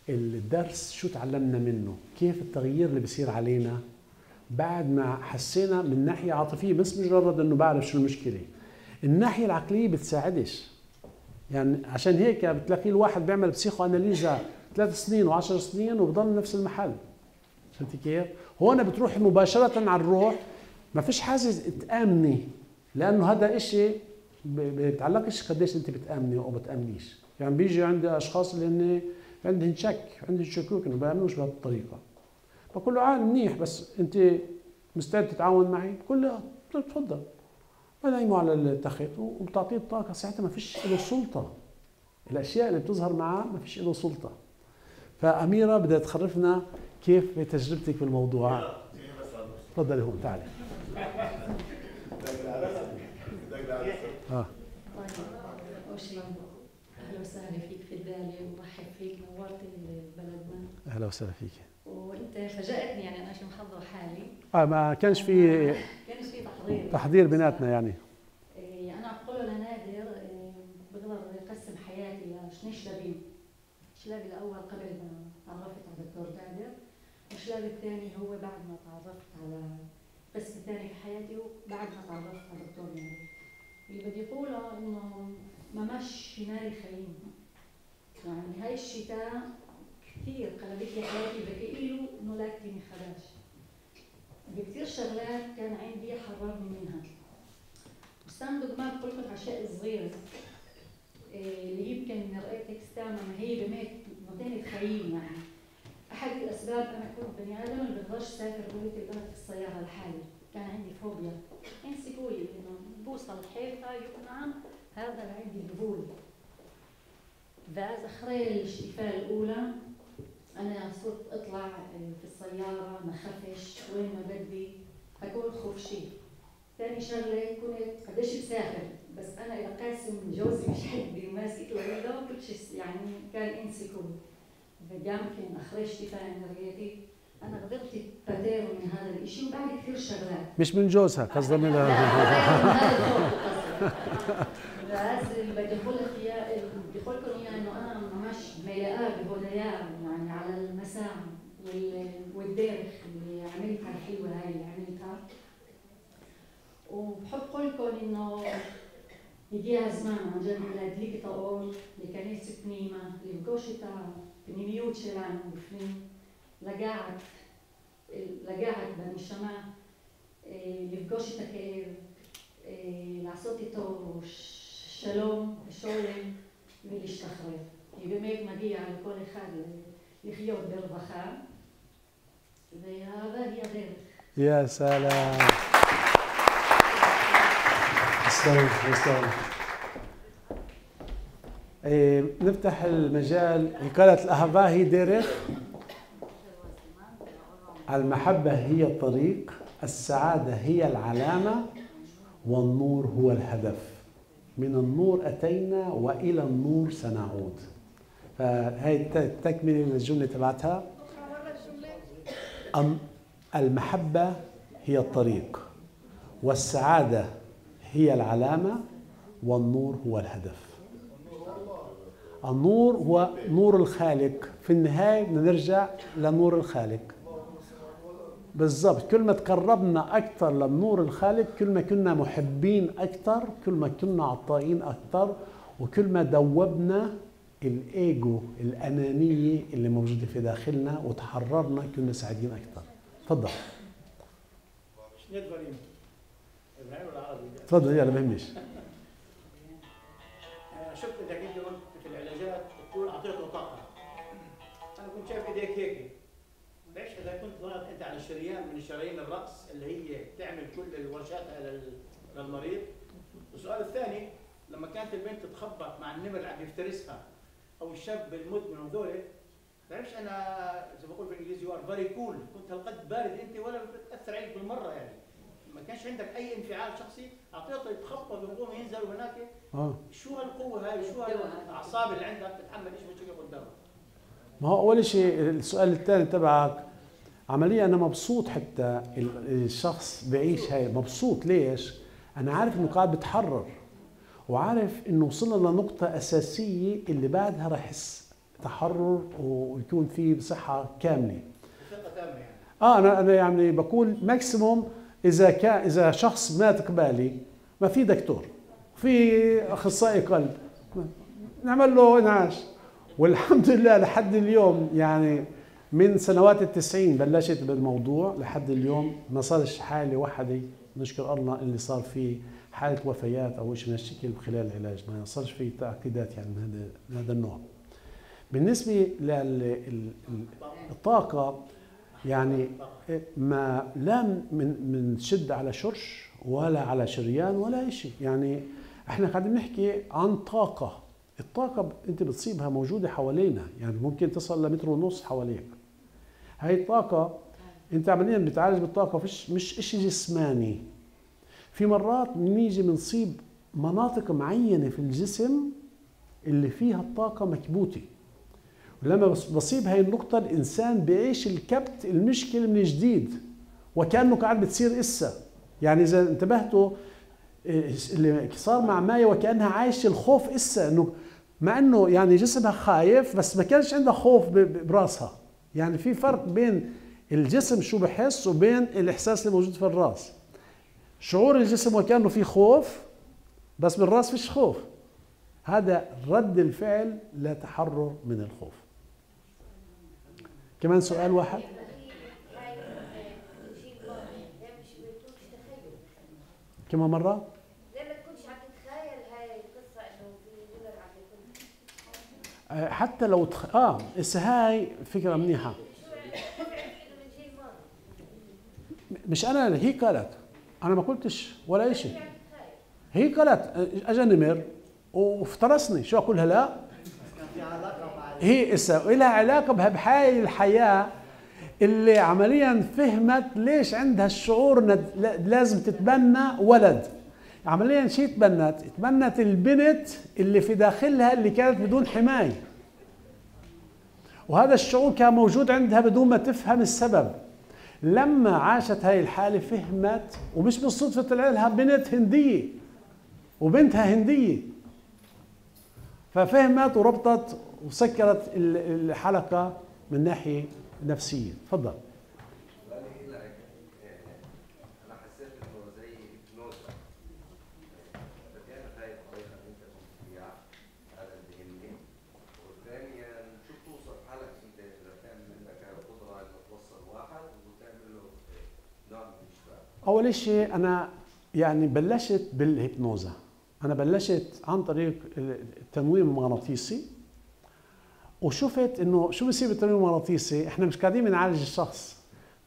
للدرس، شو تعلمنا منه، كيف التغيير اللي بصير علينا بعد ما حسينا من ناحية عاطفية. بس مجرد انه بعرف شو المشكلة، الناحية العقلية بتساعدش. يعني عشان هيك بتلاقي الواحد بيعمل بسيخو اناليزا 3 سنين و10 سنين وبضل نفس المحل. فهمتي كيف؟ هون بتروح مباشرة على الروح، ما فيش حاجة تآمني، لأنه هذا إشي بتعلقش قديش انت بتامني او بتامنيش. يعني بيجي عندي اشخاص اللي هن عندهم شك، عندهم شكوك انه بامنوش بهذه الطريقه. بقول له عال منيح بس انت مستعد تتعاون معي؟ بقول له تفضل. بنيمه على التخت وبتعطيه الطاقه، ساعتها ما فيش له سلطه. الاشياء اللي بتظهر معاه ما فيش له سلطه. فاميره بدها تخرفنا كيف بتجربتك بالموضوع. تفضلي هون تعالي. أول شيء أهلا وسهلا فيك في البالي ومرحب فيك، نورت بلدنا. أهلا وسهلا فيك. وأنت فاجأتني، يعني أنا شو محضر حالي. ما كانش في تحضير بيناتنا يعني. أنا بقول له لنادر بقدر أقسم حياتي لشني شلابين. الشلاب الأول قبل ما تعرفت على الدكتور نادر، والشلاب الثاني هو بعد ما تعرفت على القسم الثاني في حياتي وبعد ما تعرفت على الدكتور نادر. اللي بدي اقوله انه ما ממש שינה לי חיים. يعني هاي الشتاء كثير قلبت لي حياتي وكأنه نولدت من خلاش. بكثير شغلات كان عندي حررني منها. صندوق ما بقول لكم عشاء صغير اللي يمكن رأيتك تماما هي بمات مدينة خيم يعني. أحد الأسباب أنا كنت بني آدم ما بقدرش أسافر بقولي البنت في السيارة لحالي، كان عندي فوبيا، انسكوية إنه بوصل حيطة يقنع هذا عندي هبول. فاز أخري الشفاء الأولى أنا صرت أطلع في السيارة ما أخافش وين ما بدي أكون خوفشي. ثاني شغلة كنت قديش بسافر بس أنا إذا قاسم جوزي مش حدي وماسك ولده ما كنتش يعني كان انسكوي. فجامكن أخرجت فانريتي أنا قدرت أتداوى من هذا الشيء وبعد كثير شغلات مش من جوزها قصدها من هذا بدخول لكم إياه إنه أنا مش ملاقاه بهدايا يعني على المسام والدارخ اللي عملتها الحلوة هاي اللي عملتها وبحب أقول لكم إنه يجيها زمان عن جد على دليك طاول لكنيسة بنيمة اللي بقوشتها بنيميوت شلان وبفنين لقاعد بنشمع اللي بقوشتها كير لعصوتي طور الشلوم الشولم اللي اشتخرت اللي بميت مجيع لكل أحد لخيوط برضخان وهذا هي غير يا سلام استمر. نفتح المجال. قالت الأحبة هي درب المحبة هي الطريق، السعادة هي العلامة، والنور هو الهدف. من النور أتينا وإلى النور سنعود. فهي تكملة الجملة تبعتها. المحبة هي الطريق، والسعادة هي العلامة، والنور هو الهدف. النور هو نور الخالق. في النهاية بنرجع لنور الخالق بالضبط. كل ما تقربنا أكثر لنور الخالق كل ما كنا محبين أكثر، كل ما كنا عطائين أكثر، وكل ما دوبنا الإيجو الأنانية اللي موجودة في داخلنا وتحررنا كنا سعيدين أكثر. تفضل. تفضل يلا ما يهمنيش. انا شفت ايديك في العلاجات بتقول اعطيته طاقه. انا كنت شايف ايديك هيك. معلش اذا كنت ضغط انت على شريان من شرايين الراس اللي هي بتعمل كل الورشات للمريض. والسؤال الثاني لما كانت البنت تتخبط مع النمر اللي عم يفترسها او الشاب المدمن وهذول معلش انا زي ما بقول بالانجليزي يو ار فيري كول، كنت هالقد بارد انت ولا بتاثر عليك بالمره يعني. ما كانش عندك اي انفعال شخصي، اعطيته يتخبط ويقوم ينزل هناك. شو هالقوه هاي وشو هالاعصاب اللي عندك تتحمل ايش بتشوفه قدامك؟ ما هو اول شيء السؤال الثاني تبعك عمليا انا مبسوط حتى الشخص بعيش هاي مبسوط ليش؟ انا عارف انه قاعد بتحرر وعارف انه وصلنا لنقطه اساسيه اللي بعدها راح احس تحرر ويكون في صحه كامله. ثقه تامه يعني. انا يعني بقول ماكسيموم إذا شخص مات قبالي ما في دكتور، في أخصائي قلب، نعمل له إنعاش. والحمد لله لحد اليوم يعني من سنوات ال90 بلشت بالموضوع لحد اليوم ما صارش حالة وحدي نشكر الله اللي صار فيه حالة وفيات أو شيء من الشكل خلال العلاج، ما صارش فيه تعقيدات يعني من هذا النوع. بالنسبة للطاقة يعني ما لا من شد على شرش ولا على شريان ولا شيء، يعني احنا قاعدين نحكي عن طاقة، الطاقة انت بتصيبها موجودة حوالينا، يعني ممكن تصل لمتر ونص حواليك. هاي الطاقة انت عمليا بتعالج بالطاقة مش شيء جسماني. في مرات بنيجي بنصيب مناطق معينة في الجسم اللي فيها الطاقة مكبوتة. ولما بصيب هاي النقطة الإنسان بيعيش الكبت المشكلة من جديد وكأنه قاعد بتصير إسا. يعني إذا انتبهتوا اللي صار مع مايا وكأنها عايشة الخوف إسا، إنه مع إنه يعني جسمها خايف بس ما كانش عندها خوف براسها. يعني في فرق بين الجسم شو بحس وبين الإحساس اللي موجود في الراس. شعور الجسم وكأنه في خوف بس بالراس فيش خوف. هذا رد الفعل لتحرر من الخوف. كمان سؤال واحد. كمان مرة؟ ليه ما تكونش عم تتخيل هاي القصة إنه في دولار عم يكون؟ حتى لو هسه هاي فكرة منيحة. مش أنا، هي قالت، أنا ما قلتش ولا شيء. هي قالت أجا نمر وافترسني، شو أقول لها لا؟ هي إسا لها علاقة بهاي الحياة اللي عمليا فهمت ليش عندها الشعور لازم تتبنى ولد. عمليا شي تبنت؟ تبنت البنت اللي في داخلها اللي كانت بدون حماية، وهذا الشعور كان موجود عندها بدون ما تفهم السبب. لما عاشت هاي الحالة فهمت، ومش بالصدفة طلع لها بنت هندية وبنتها هندية، ففهمت وربطت وسكرت الحلقة من ناحية نفسية. تفضل. انا حسيت انه زي النوزه بدي انا خايف عليها انت بتضيع هذا اللي يهمني، والثانيه شو بتوصل حالك انت اذا كان عندك قدره انك توصل واحد وتعمل له نوع من الشفاء. اول شيء انا يعني بلشت بالهيبنوزه، انا بلشت عن طريق التنويم المغناطيسي، وشفت انه شو بصير بالتنويم المغناطيسي. احنا مش قاعدين بنعالج الشخص،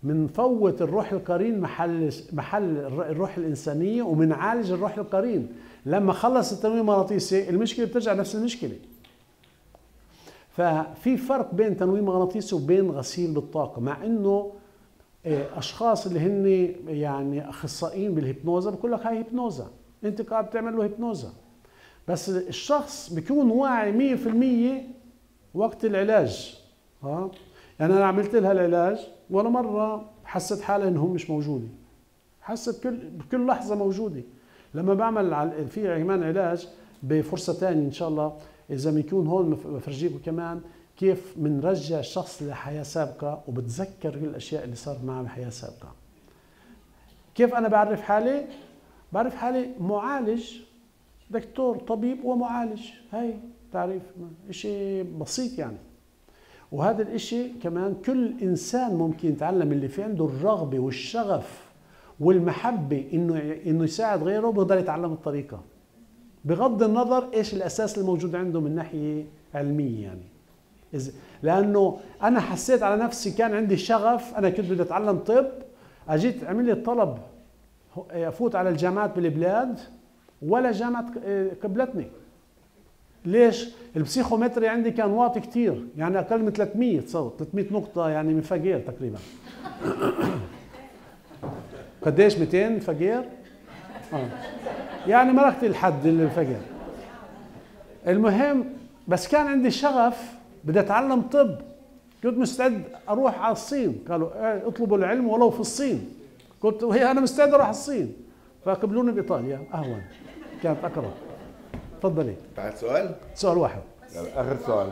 بنفوت الروح القرين محل الروح الانسانيه وبنعالج الروح القرين. لما خلص التنويم المغناطيسي المشكله بترجع نفس المشكله. ففي فرق بين تنويم مغناطيسي وبين غسيل بالطاقه، مع انه اشخاص اللي هن يعني اخصائيين بالهيبنوزا بقول لك هاي هيبنوزا، انت قاعد تعمل له هيبنوزا، بس الشخص بيكون واعي 100% وقت العلاج. يعني انا عملت لها العلاج ولا مره حست حالها انهم مش موجودين، حست بكل لحظه موجوده. لما بعمل في كمان علاج بفرصه ثانيه ان شاء الله اذا بنكون هون بفرجيكم كمان كيف بنرجع الشخص لحياه سابقه وبتذكر الاشياء اللي صار معه بحياه سابقه. كيف انا بعرف حالي؟ بعرف حالي معالج، دكتور طبيب ومعالج، هاي تعريف شيء بسيط يعني. وهذا الاشي كمان كل انسان ممكن يتعلم، اللي في عنده الرغبه والشغف والمحبه انه يساعد غيره بيقدر يتعلم الطريقه، بغض النظر ايش الاساس الموجود عنده من ناحيه علميه يعني. لانه انا حسيت على نفسي كان عندي شغف، انا كنت بدي اتعلم طب، اجيت عمل لي طلب افوت على الجامعات بالبلاد، ولا جامعه قبلتني. ليش؟ البسيخومتري عندي كان واطي كثير، يعني اقل من 300 تصور، 300 نقطة يعني من فقير تقريبا. قديش 200 فقير؟ يعني مرقت الحد الفقير. المهم بس كان عندي شغف بدي اتعلم طب، كنت مستعد اروح على الصين، قالوا اطلبوا العلم ولو في الصين، كنت وهي انا مستعد اروح على الصين، فقبلوني بايطاليا اهون، كانت اقرب. تفضلي. بعد سؤال؟ سؤال واحد. آخر سؤال.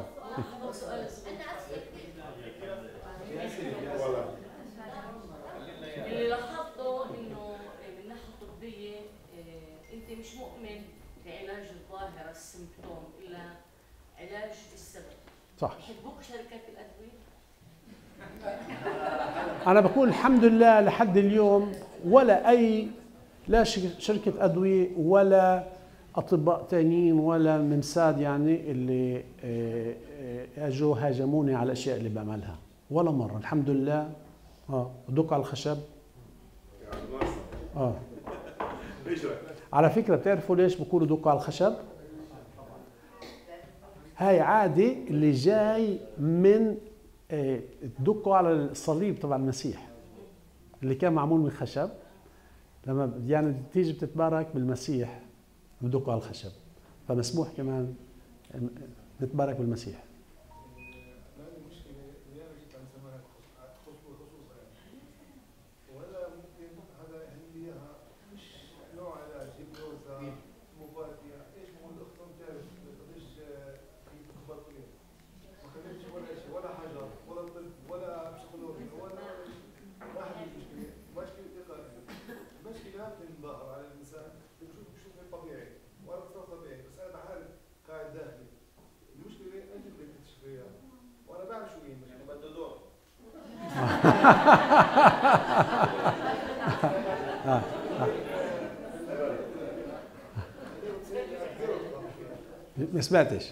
اللي لاحظته إنه من ناحية طبية أنت مش مؤمن بعلاج الظاهرة السيمبتوم إلا علاج السبب. صح. بتحبوك شركة الأدوية؟ أنا بقول الحمد لله لحد اليوم ولا أي لا شركة أدوية ولا أطباء تانيين ولا الممساد يعني اللي أجوا هاجموني على الأشياء اللي بعملها، ولا مرة الحمد لله. ودق على الخشب. على فكرة بتعرفوا ليش بقولوا دق على الخشب؟ هاي عادة اللي جاي من دقوا على الصليب تبع المسيح اللي كان معمول من خشب، لما يعني تيجي بتتبارك بالمسيح بدقوا على الخشب، فمسموح كمان نتبارك بالمسيح. ولا ممكن هذا هنديها نوع علاج هيبنوزا مبادئة، ايش بقول اختهم تعرف ما تقدرش تخبطني، ما خليتش ولا شيء ولا حجر ولا طب ولا بسيكولوجي ولا واحد من المشكلة، مشكلة قلبية، مشكلة بتنظهر على الإنسان. طبيعي وانا بصير طبيعي، بس انا بحال قاعد ما سمعتش.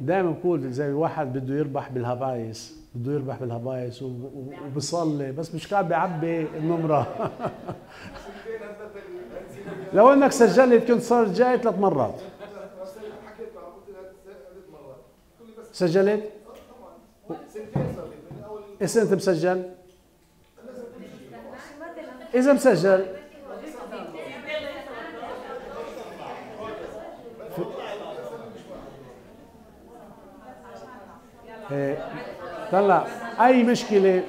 دائما بقول زي واحد بده يربح بالهبايس، بده يربح بالهبايس وبيصلي بس مش قاعد بيعبي النمره. لو انك سجلت كنت صارت جاي 3 مرات. سجلت؟ إذا أنت مسجل؟ إذا مسجل طلع أي مشكلة.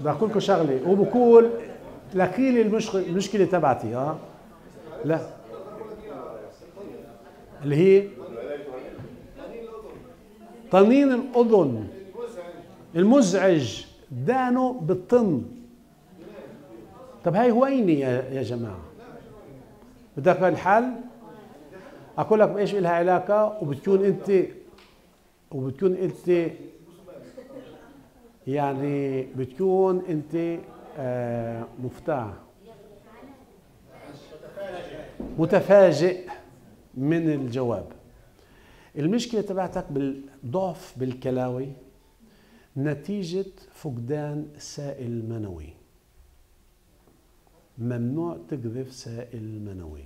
بدي أقول لكم شغلة، هو بقول لكي لي المشكلة تبعتي لا اللي هي طنين الأذن المزعج، دانه بالطن. طب هاي وين يا جماعة؟ بدك الحل؟ أقول لك إيش إلها علاقة وبتكون أنت يعني بتكون أنت مفتاح متفاجئ من الجواب. المشكلة تبعتك بالضعف بالكلاوي نتيجة فقدان سائل منوي. ممنوع تقذف سائل منوي.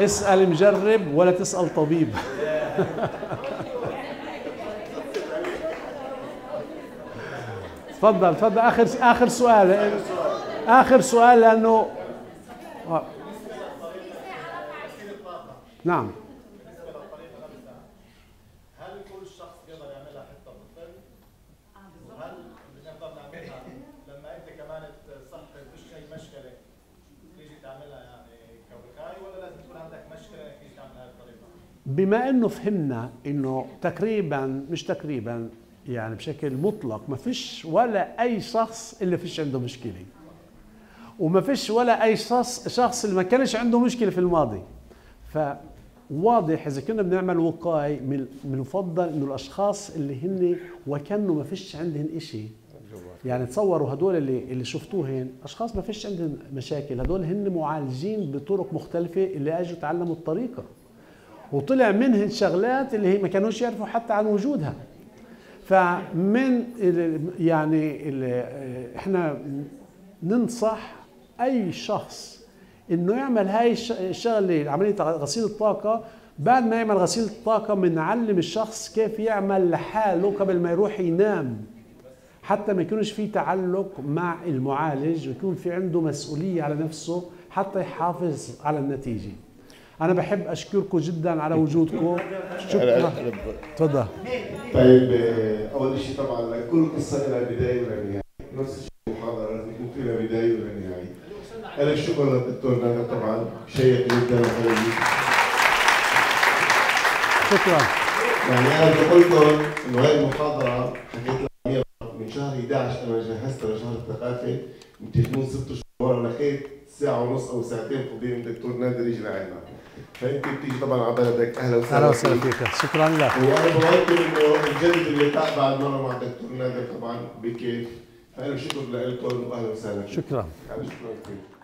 اسأل مجرب ولا تسأل طبيب. تفضل تفضل آخر سؤال، آخر سؤال لأنه نعم. هل كل شخص بيقدر يعملها حتى بالطب؟ وهل بنقدر نعملها لما أنت كمان تصحي مش أي مشكلة تيجي تعملها يعني كوقاية، ولا لازم تكون عندك مشكلة تيجي تعملها بهالطريقة؟ بما إنه فهمنا إنه تقريباً مش تقريباً يعني بشكل مطلق ما فيش ولا أي شخص اللي فيش عنده مشكلة، وما فيش ولا أي شخص اللي ما كانش عنده مشكلة في الماضي. فواضح إذا كنا بنعمل وقاية بنفضل إنه الأشخاص اللي هن وكانوا ما فيش عندهم إشي، يعني تصوروا هدول اللي شفتوهن أشخاص ما فيش عندهم مشاكل، هدول هن معالجين بطرق مختلفة اللي أجوا تعلموا الطريقة وطلع منهن شغلات اللي هي ما كانوش يعرفوا حتى عن وجودها. فمن يعني احنا ننصح اي شخص انه يعمل هاي الشغله عمليه غسيل الطاقه. بعد ما يعمل غسيل الطاقه بنعلم الشخص كيف يعمل لحاله قبل ما يروح ينام، حتى ما يكونش في تعلق مع المعالج ويكون في عنده مسؤوليه على نفسه حتى يحافظ على النتيجه. أنا بحب أشكركم جدا على وجودكم. شكرا. تفضل. طيب أول شيء طبعا كل قصة لها بداية ولا نهاية، نفس الشيء المحاضرة لازم يكون في لها بداية ولا نهاية. ألف شكر للدكتور نادر طبعا، شيق جدا وحبيبي. شكرا. يعني أنا بدي أقول لكم إنه هاي المحاضرة حكيت لها أميرة من شهر 11 أنا جهزتها لشهر الثقافة، بتكون 6 شهور ورا، لقيت ساعة ونص أو ساعتين فاضيين الدكتور نادر يجي لعنا. فانت بتيجي طبعا على بلدك، اهلا وسهلا فيك. شكرا لك. وانا بوقت انه الجلد اللي تابع بعد مره مع الدكتور نادر طبعا بكيف، فانا شكر لكم واهلا وسهلا. شكرا. شكرا كثير.